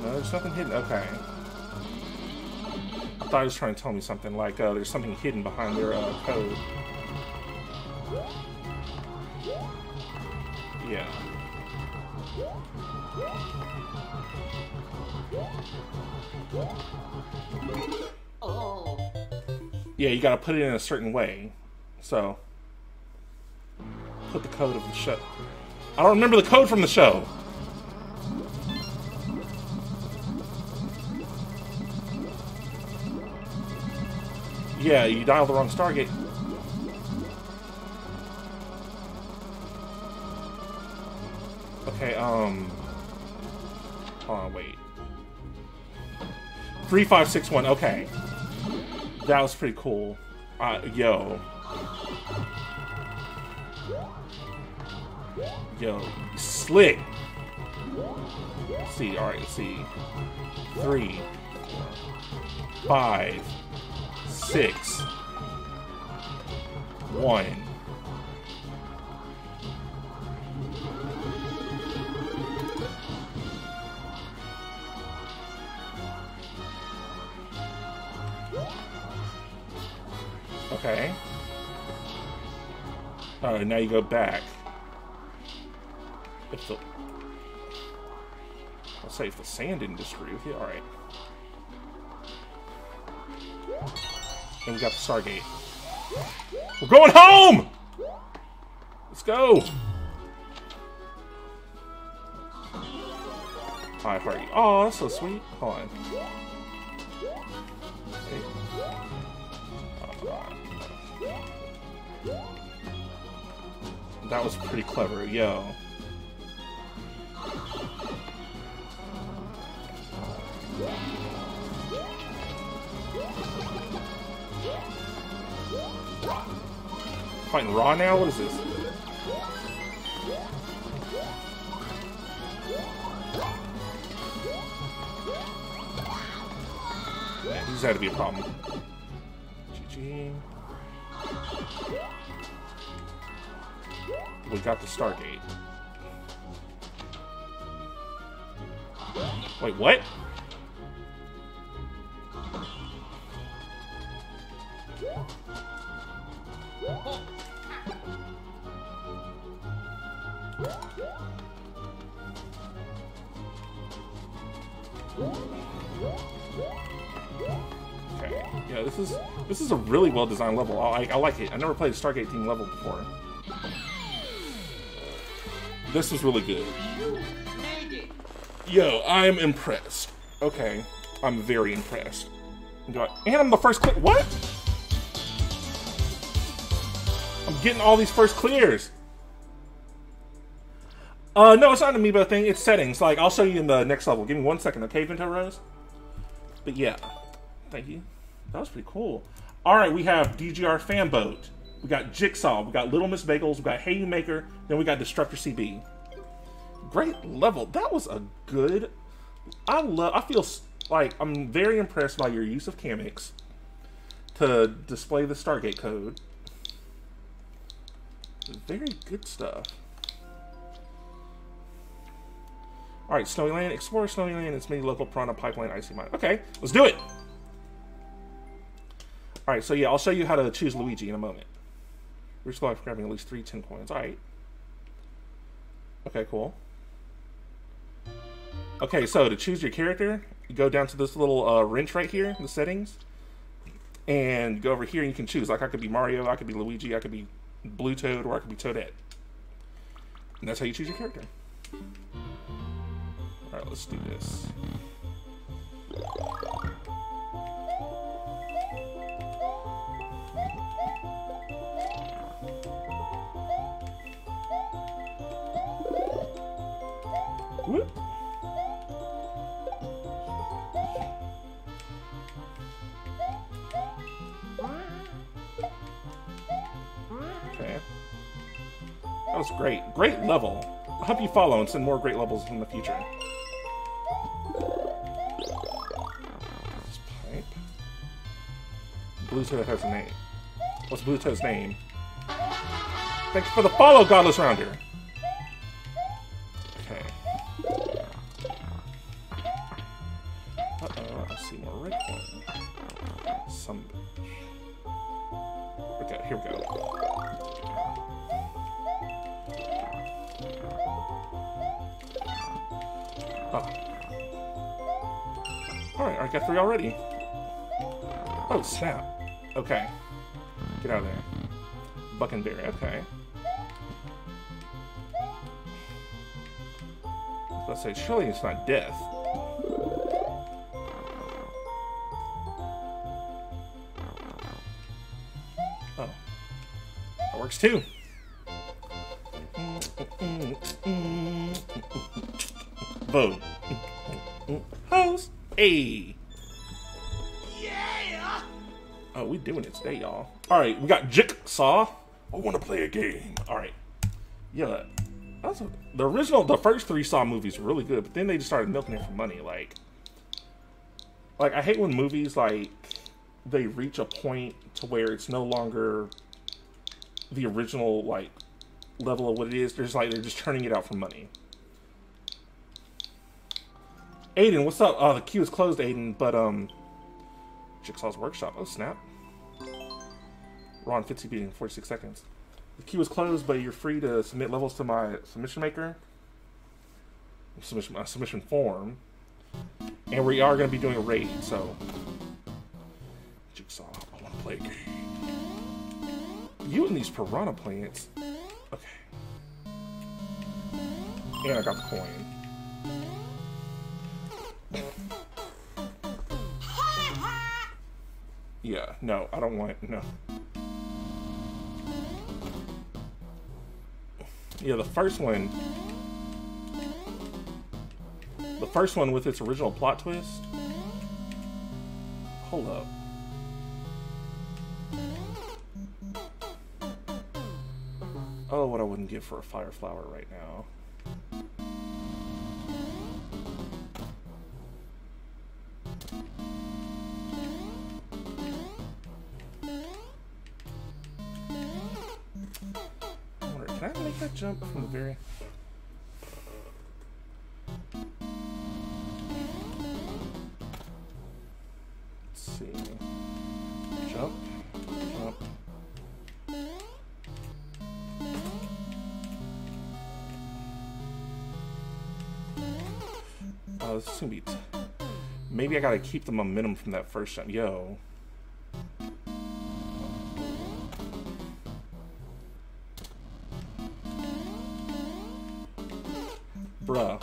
No, there's nothing hidden. Okay. I thought he was trying to tell me something. Like, there's something hidden behind their code. Yeah. Oh. Yeah, you gotta put it in a certain way. So, put the code of the show. I don't remember the code from the show. Yeah, you dialed the wrong Stargate. Okay, hold on, wait. 3561, okay. That was pretty cool. Yo. Yo, slick! Let's see, alright, let's see. 3, 5, 6, 1. Okay. Oh, now you go back. If the... I'll say if the sand didn't disagree with you, alright. And we got the Stargate. We're going home! Let's go! Hi, how are you? Aw, that's so sweet. Hold on. Hey. That was pretty clever, yo. Fighting Raw now? What is this? Yeah, this had to be a problem. GG. We got the Stargate. Wait, what? Yeah, this is a really well designed level. I like it. I never played a Stargate themed level before. This was really good. Yo, I'm impressed. Okay, I'm very impressed. And I'm the first clear. What? I'm getting all these first clears. No, it's not an amiibo thing. It's settings. Like, I'll show you in the next level. Give me 1 second, okay, Vento Rose? But yeah, thank you. That was pretty cool. All right, we have DGR Fanboat. We got Jigsaw, we got Little Miss Bagels, we got Haymaker, then we got Destructor CB. Great level. That was a good... I feel like I'm very impressed by your use of Kameks to display the Stargate code. Very good stuff. All right, Snowy Land, explore Snowy Land, its many local piranha pipeline, icy mine. Okay, let's do it. All right, so yeah, I'll show you how to choose Luigi in a moment. We're still grabbing at least 3 10 coins. All right. Okay, cool. Okay, so to choose your character, you go down to this little wrench right here, the settings, and go over here and you can choose. Like, I could be Mario, I could be Luigi, I could be Blue Toad, or I could be Toadette. And that's how you choose your character. All right, let's do this. Whoop. Okay. That was great. Great level. I hope you follow and send more great levels in the future. Blue Toad has a name. What's Blue Toad's name? Thanks for the follow, Godless Rounder! Already. Oh, snap. Okay. Get out of there. Bucking Bear. Okay. Let's say, surely it's not death. Oh. That works too. Boom. Host. Hey. Oh, we doing it today, y'all. Alright, we got Jigsaw. I want to play a game. Alright. Yeah, that's the original, the first three Saw movies were really good, but then they just started milking it for money. Like I hate when movies, like, they reach a point to where it's no longer the original, like, level of what it is. They're just, like, they're just turning it out for money. Aiden, what's up? Oh, the queue is closed, Aiden, but, Jigsaw's workshop. Oh, snap. We're on 50 beating in 46 seconds. The queue is closed, but you're free to submit levels to my submission maker. My submission form. And we are going to be doing a raid, so... Jigsaw, I want to play a game. You and these piranha plants. Okay. And I got the coin. Yeah, no, I don't want, no. Yeah, the first one with its original plot twist. Hold up. Oh, what I wouldn't give for a fire flower right now. Jump from the very... Let's see. Jump. Jump. Oh, this is gonna be... Maybe I gotta keep the momentum from that first jump. Yo. Bruh.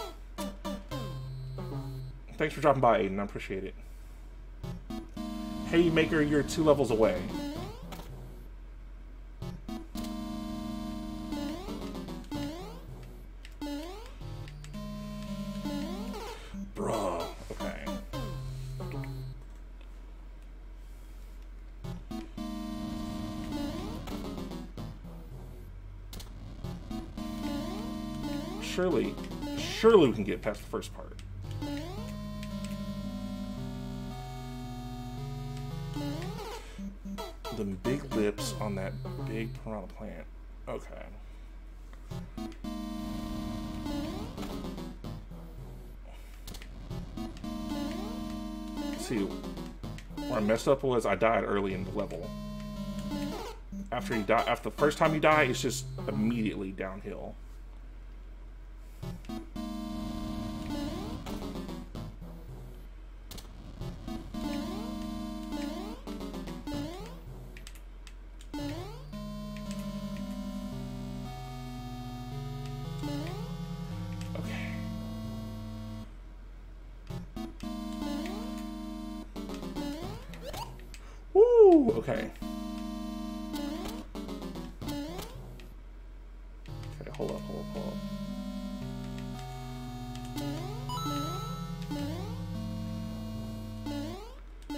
Thanks for dropping by, Aiden. I appreciate it. Haymaker, you're 2 levels away. Bruh. Okay. Surely, surely we can get past the first part. The big lips on that big piranha plant. Okay. Let's see, where I messed up was I died early in the level. After you die, after the first time you die, it's just immediately downhill. Okay. Okay, hold up, hold up, hold up.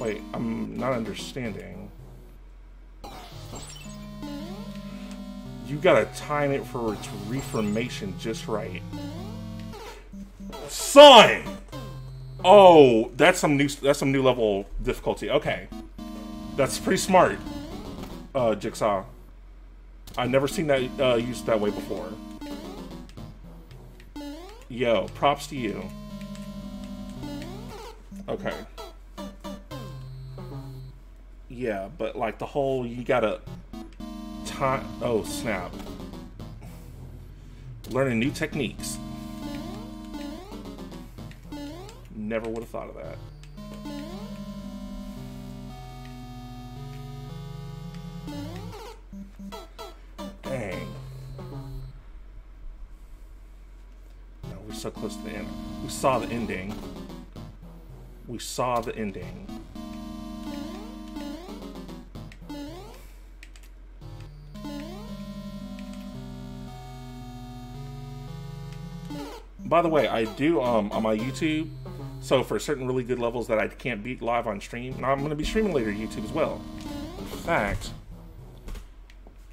Wait, I'm not understanding. You gotta time it for its reformation just right. Son! Oh, that's some new level difficulty. Okay. That's pretty smart, Jigsaw. I've never seen that used that way before. Yo, props to you. Okay. Yeah, but like the whole you gotta time. Oh, snap. Learning new techniques. Never would have thought of that. Dang. No, we're so close to the end. We saw the ending. We saw the ending. By the way, I do on my YouTube. So for certain really good levels that I can't beat live on stream, and I'm going to be streaming later YouTube as well. In fact,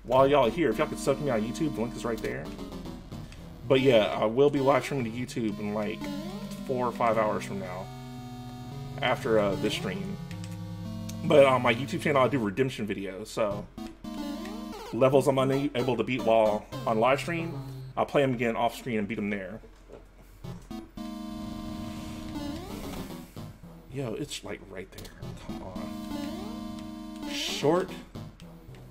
while y'all are here, if y'all could sub me on YouTube, the link is right there. But yeah, I will be live streaming to YouTube in like 4 or 5 hours from now after this stream. But on my YouTube channel, I do redemption videos, so levels I'm unable to beat while on live stream, I'll play them again off screen and beat them there. Yo, it's like right there. Come on. Short,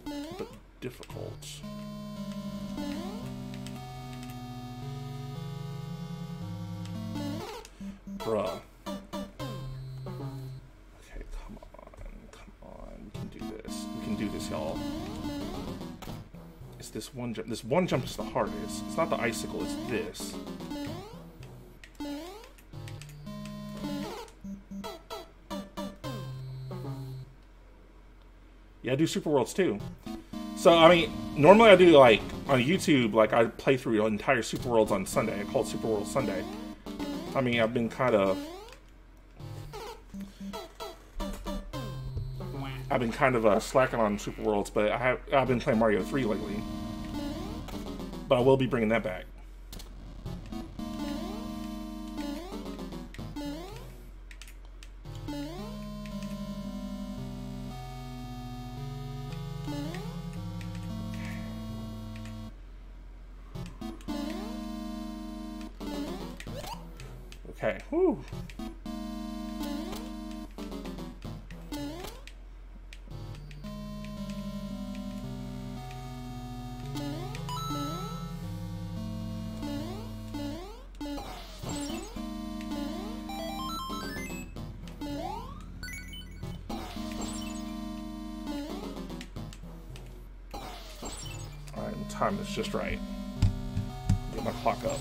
but difficult. Bruh. Okay, come on. Come on. We can do this. We can do this, y'all. It's this one jump. This one jump is the hardest. It's not the icicle, it's this. Yeah, I do Super Worlds too. So, I mean, normally I do, like, on YouTube, like, I play through the entire Super Worlds on Sunday. I call it Super World Sunday. I mean, I've been kind of... slacking on Super Worlds, but I've been playing Mario 3 lately. But I will be bringing that back. Okay, whew. time that's just right. Get my clock up.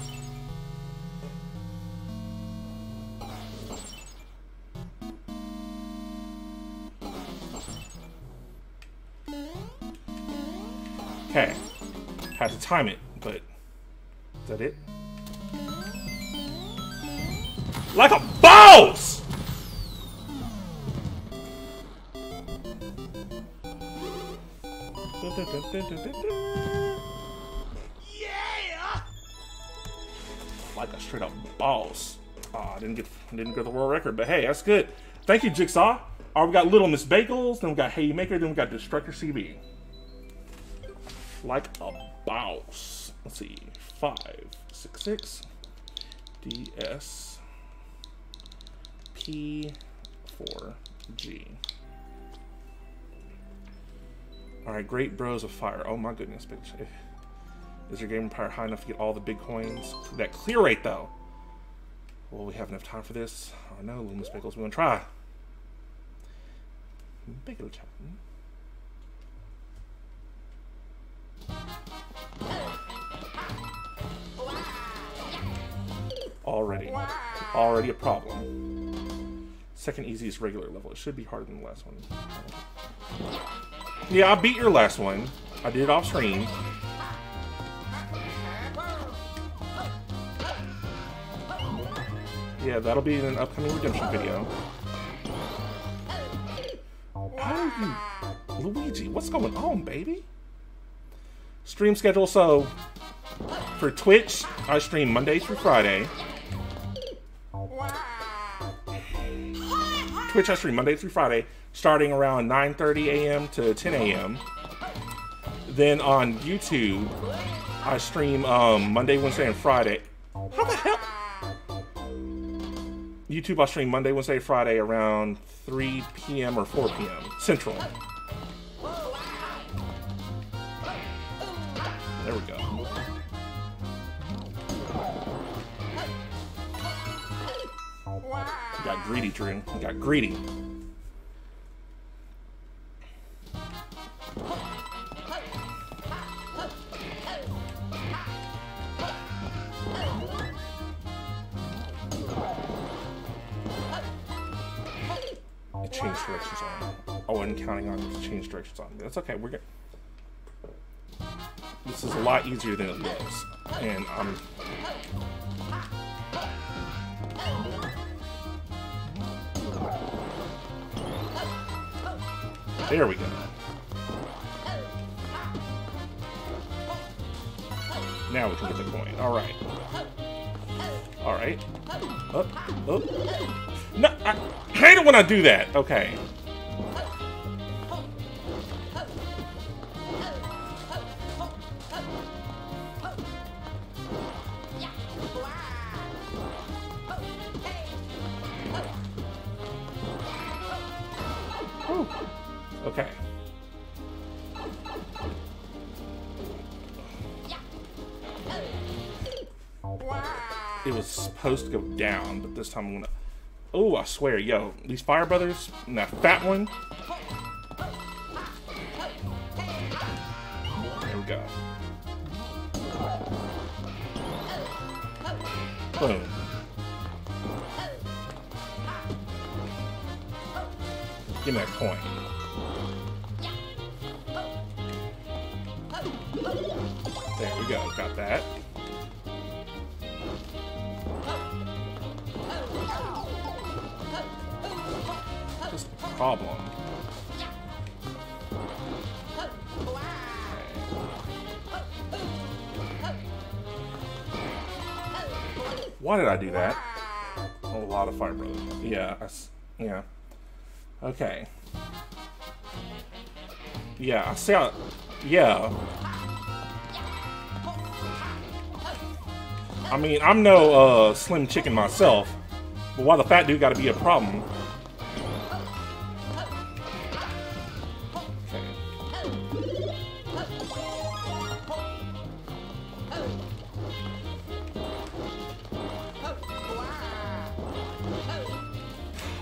Okay, had to time it, but is that it? Like a boss! Yeah! Like a straight up boss. Oh, I didn't get the world record, but hey, that's good. Thank you, Jigsaw. Alright, we got Little Miss Bagels, then we got Haymaker, then we got Destructor CB. Like a boss. Let's see. 566 DS P4G. Alright, Great Bros of Fire. Oh my goodness, bitch. Is your game empire high enough to get all the big coins? That clear rate though. Will we have enough time for this? Oh no, Loomis Bagels, we're gonna try. Bagel time. Already a problem. Second easiest regular level. It should be harder than the last one. Yeah, I beat your last one. I did it off screen. Yeah, that'll be in an upcoming redemption video. How are you, Luigi? What's going on, baby? Stream schedule, so for Twitch, I stream Monday through Friday. Twitch, I stream Monday through Friday, starting around 9:30 a.m. to 10 a.m. Then on YouTube, I stream Monday, Wednesday, and Friday. How the hell? YouTube, I stream Monday, Wednesday, Friday around 3 p.m. or 4 p.m. Central. There we go. We got greedy, Drew. We got greedy. It changed directions on. I wasn't counting on it to change directions on. That's okay. We're good. This is a lot easier than it looks, and I'm... There we go. Now we can get the coin. Alright. Alright. Up, up. No, I hate it when I do that. Okay. Okay. It was supposed to go down, but this time I'm gonna... Oh, I swear, yo, these Fire Brothers and that fat one. There we go. Boom. Give me that coin. There we go, got that. Just a problem. Okay. Why did I do that? A lot of Fire Brothers. Yeah, yeah. Okay. Yeah, I see how... Yeah. I mean, I'm no slim chicken myself, but why the fat dude gotta be a problem? Okay.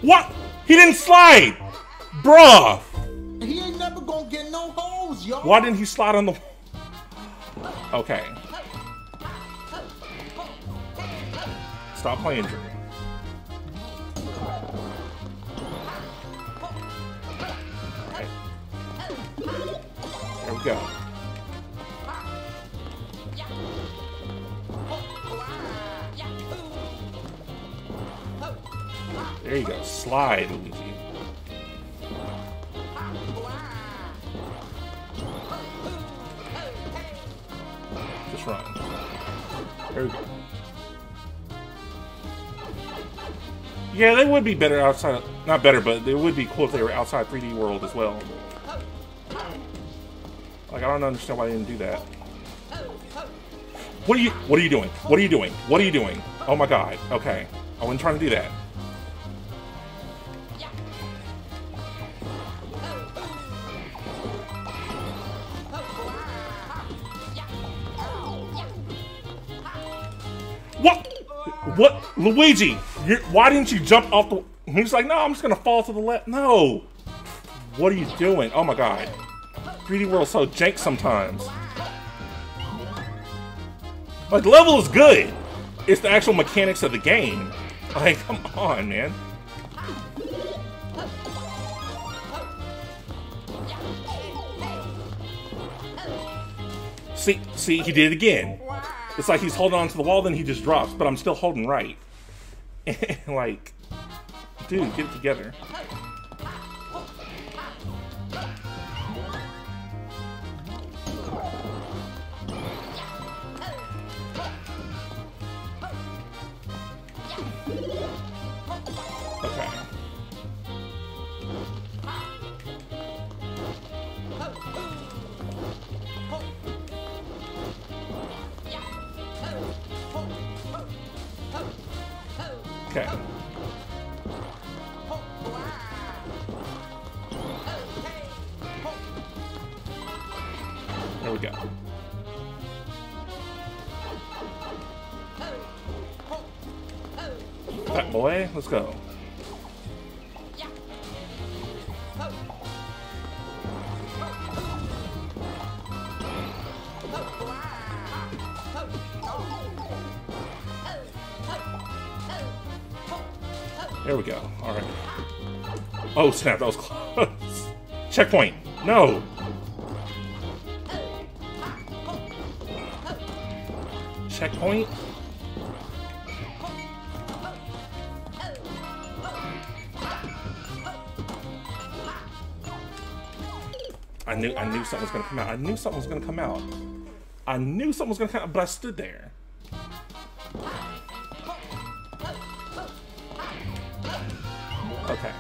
What? He didn't slide! Bruh! He ain't never gonna get no holes, y'all! Why didn't he slide on the... Okay. Stop my injury. Okay. There we go. There you go. Slide, Luigi. Just run. There we go. Yeah, they would be better outside. Not better, but it would be cool if they were outside 3D World as well. Like, I don't understand why they didn't do that. What are you doing? What are you doing? What are you doing? Oh my god. Okay. I wasn't trying to do that. What? Luigi, why didn't you jump off the... He's like, no, I'm just going to fall to the left. No. What are you doing? Oh, my God. 3D World's so jank sometimes. Like, the level is good. It's the actual mechanics of the game. Like, come on, man. See, he did it again. It's like he's holding on to the wall, then he just drops, but I'm still holding right. Like, dude, get it together. Okay. Okay. There we go. That boy, let's go. There we go. All right. Oh, snap. That was close. Checkpoint. No. Checkpoint. I knew something was going to come out. I knew something was going to come out. I knew something was going to come out, but I stood there. Okay.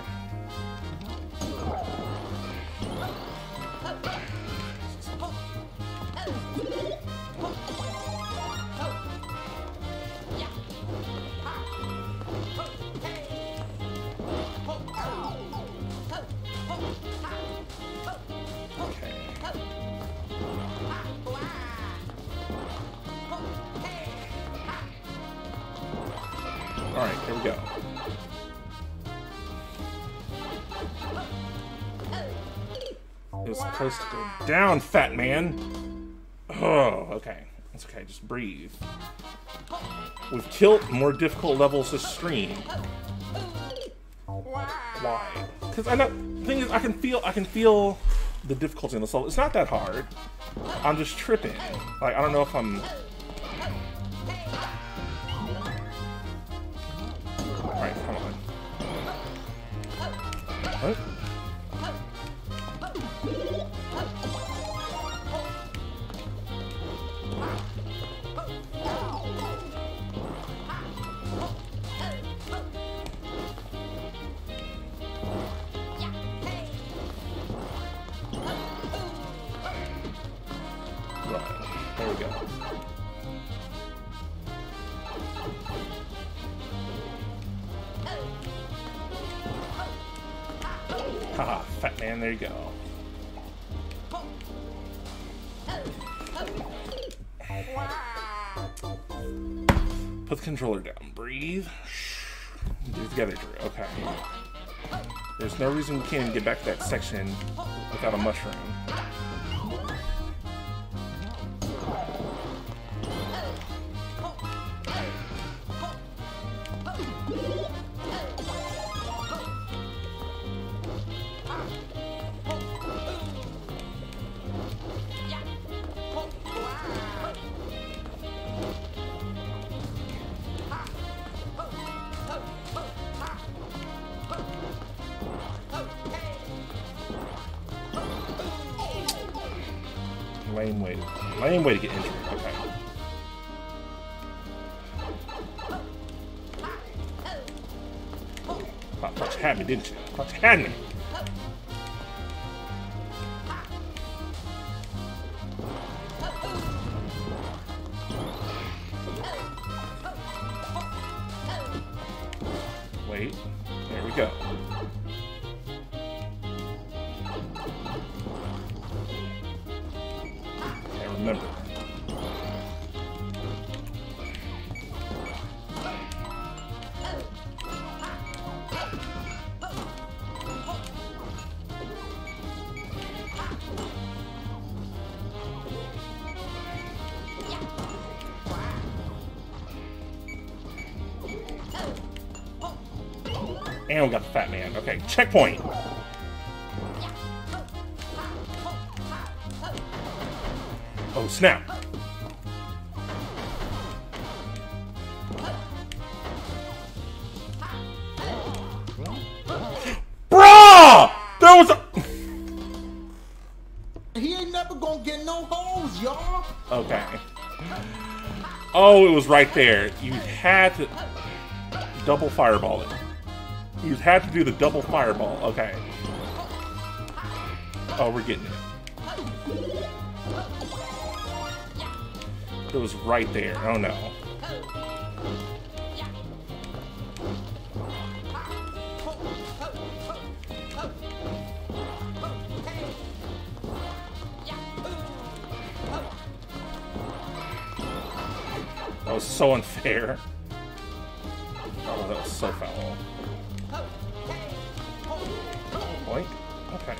Supposed to go down, fat man. Oh, okay. That's okay. Just breathe. We've killed more difficult levels to stream. Why? Because I know. The thing is, I can feel the difficulty in this level. It's not that hard. I'm just tripping. Like, I don't know if I'm. All right, come on. What? Haha, fat man, there you go. Put the controller down. Breathe. Do it together, Drew. Okay. There's no reason we can't even get back to that section without a mushroom. Lame way to get injured. Okay. I thought you had me, didn't you? I thought you had me. Wait. There we go. I remember. And we got the fat man. Okay, checkpoint. Oh, snap. Bruh! There was a... He ain't never gonna get no holes, y'all. Okay. Oh, it was right there. You had to double fireball it. You had to do the double fireball. Okay. Oh, we're getting it. It was right there. Oh, no. That was so unfair. Oh, that was so foul. Boink. Okay.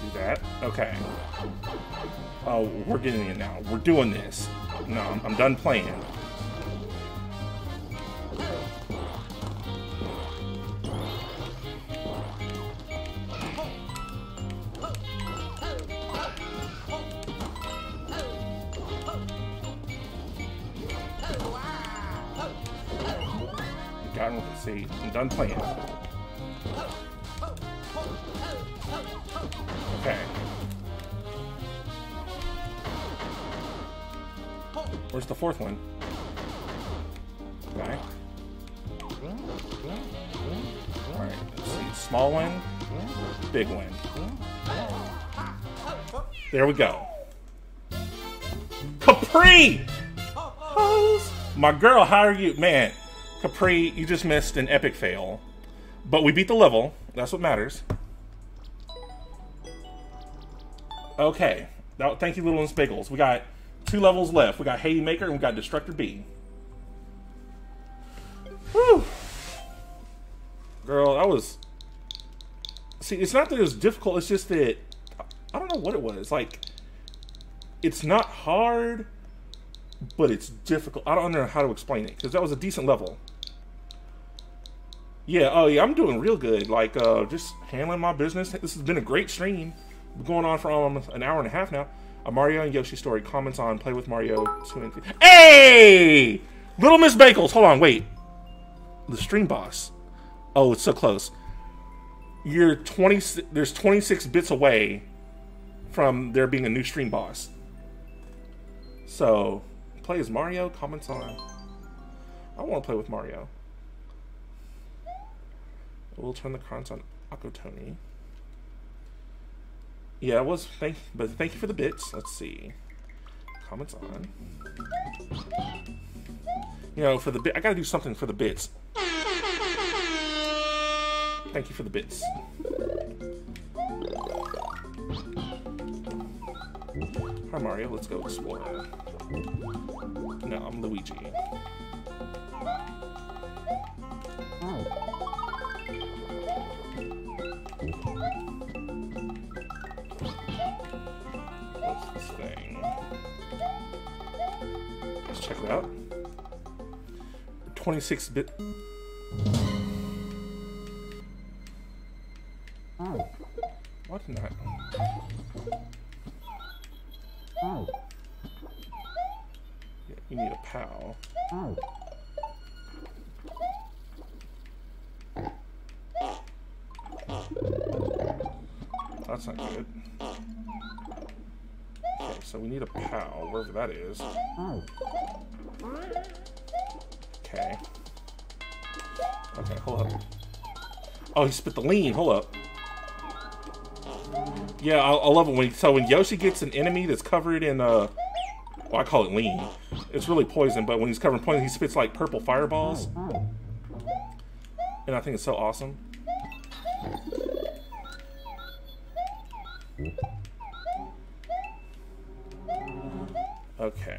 Do that. Okay. Oh, we're getting it now. We're doing this. No, I'm done playing. I'm done playing. Okay. Where's the fourth one? Okay. Alright, let's see. Small one, big one. There we go. Capri! Hoes! My girl, how are you? Man. Capri, you just missed an epic fail. But we beat the level. That's what matters. Okay. Now, thank you, Little Miss Bagels. We got 2 levels left. We got Haymaker and we got Destructor B. Whew. Girl, that was... See, it's not that it was difficult. It's just that... I don't know what it was. Like, it's not hard... But it's difficult. I don't know how to explain it, because that was a decent level. Yeah, oh yeah, I'm doing real good. Like, just handling my business. This has been a great stream. Going on for an hour and a half now. A Mario and Yoshi story. Comments on Play with Mario 2 and 3. Hey! Little Miss Bagels. Hold on, wait. The stream boss. Oh, it's so close. You're 20. There's 26 bits away from there being a new stream boss. So... Play as Mario? Comments on. I want to play with Mario. We'll turn the comments on Akotoni. Yeah, it was. Thank you for the bits. Let's see. Comments on. You know, for the bit, I gotta do something for the bits. Thank you for the bits. Hi Mario, let's go explore. No, I'm Luigi. What's this thing? Let's check it out. 26-bit. Oh. What in that? Oh. You need a pal. Oh. that's not good. Okay, so we need a POW, wherever that is. Okay. Okay, hold up. Oh, he spit the lean, hold up. Yeah, I love it when, so when Yoshi gets an enemy that's covered in, well, I call it lean. It's really poison, but when he's covered in poison, he spits like purple fireballs. And I think it's so awesome. Okay. Okay.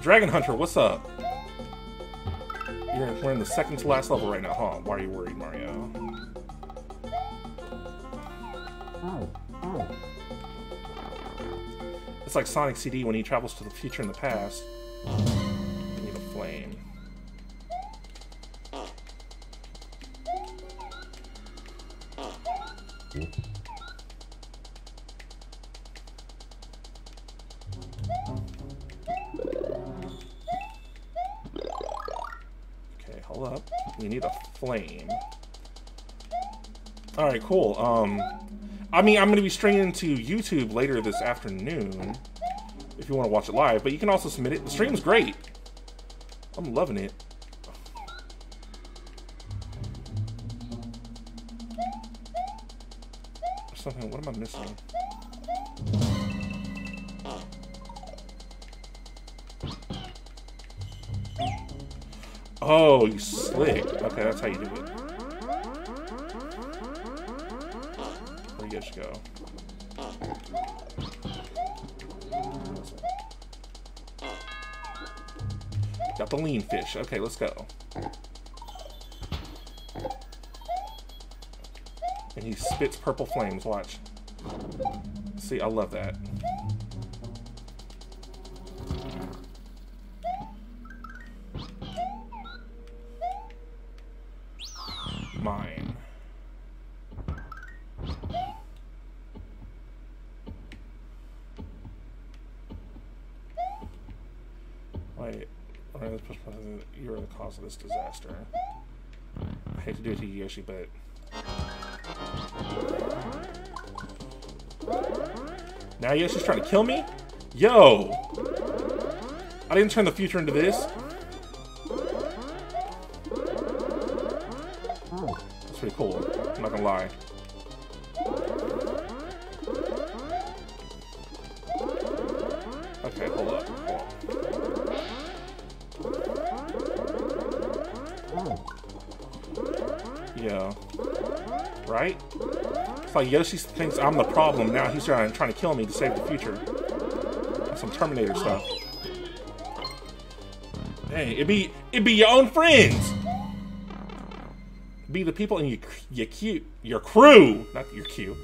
Dragon Hunter, what's up? We're in the second to last level right now, huh? Why are you worried, Mario? It's like Sonic CD when he travels to the future and the past. I need a flame. Okay, hold up. We need a flame. Alright, cool. I mean, I'm going to be streaming to YouTube later this afternoon if you want to watch it live, but you can also submit it. The stream's great. I'm loving it. There's something, what am I missing? Oh, you slick. Okay, that's how you do it. Go. Got the lean fish. Okay, let's go. And he spits purple flames. Watch. See, I love that. Of this disaster. I hate to do it to you, Yoshi, but now Yoshi's trying to kill me? Yo! I didn't turn the future into this. That's pretty cool. I'm not gonna lie. Okay, hold up. Yeah. Right? It's like Yoshi thinks I'm the problem. Now he's trying to kill me to save the future. That's some Terminator stuff. Hey, it'd be your own friends. Be the people in your crew. Not your queue.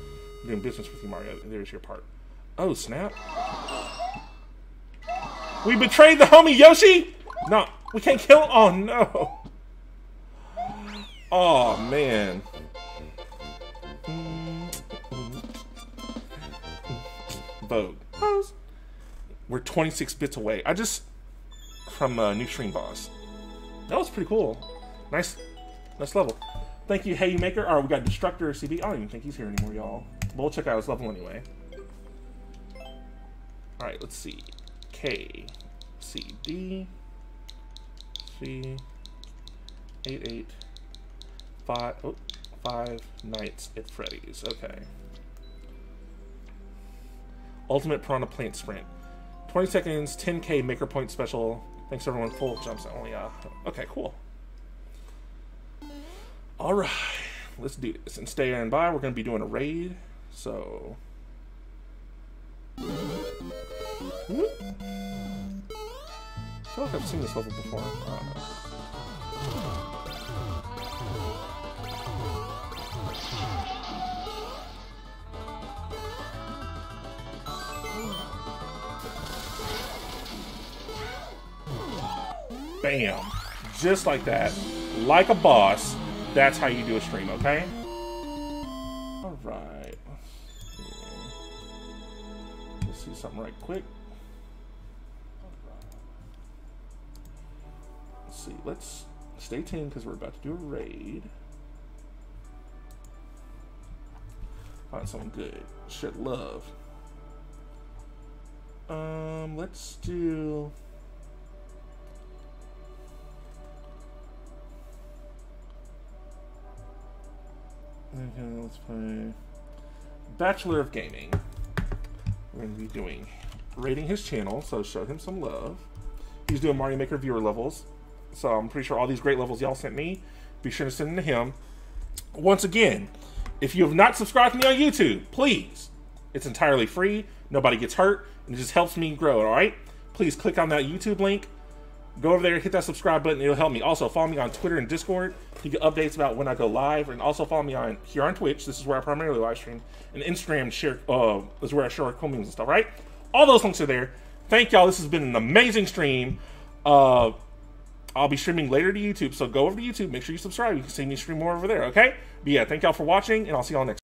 I'm doing business with you, Mario. There's your part. Oh snap! We betrayed the homie Yoshi. No, we can't kill him. Oh no. Oh man. Vote. We're 26 bits away. I just from a new stream boss. That was pretty cool. Nice level. Thank you, Haymaker. Alright, we got Destructor CD. I don't even think he's here anymore, y'all. We'll check out his level anyway. Alright, let's see. K C D C 88 Five Nights at Freddy's. Okay. Ultimate Piranha Plant Sprint. 20 seconds, 10K Maker Point Special. Thanks everyone. Full jumps only. Okay, cool. Alright. Let's do this. And stay on by. We're going to be doing a raid. So. Whoop. I feel like I've seen this level before. Bam. Just like that. Like a boss. That's how you do a stream, okay? Alright. do something right quick. Let's see. Let's stay tuned because we're about to do a raid. Find something good. Shit, love. Let's do. Okay, let's play Bachelor of Gaming. We're gonna be doing rating his channel, so show him some love. He's doing Mario Maker viewer levels, so I'm pretty sure all these great levels y'all sent me, be sure to send them to him. Once again, if you have not subscribed to me on YouTube, please. It's entirely free. Nobody gets hurt, and it just helps me grow. All right, please click on that YouTube link. Go over there, hit that subscribe button. It'll help me. Also, follow me on Twitter and Discord. You get updates about when I go live, and also follow me on here on Twitch. This is where I primarily live stream, and Instagram share is where I share cool memes and stuff. Right? All those links are there. Thank y'all. This has been an amazing stream. I'll be streaming later to YouTube, so go over to YouTube. Make sure you subscribe. You can see me stream more over there. Okay? But yeah, thank y'all for watching, and I'll see y'all next.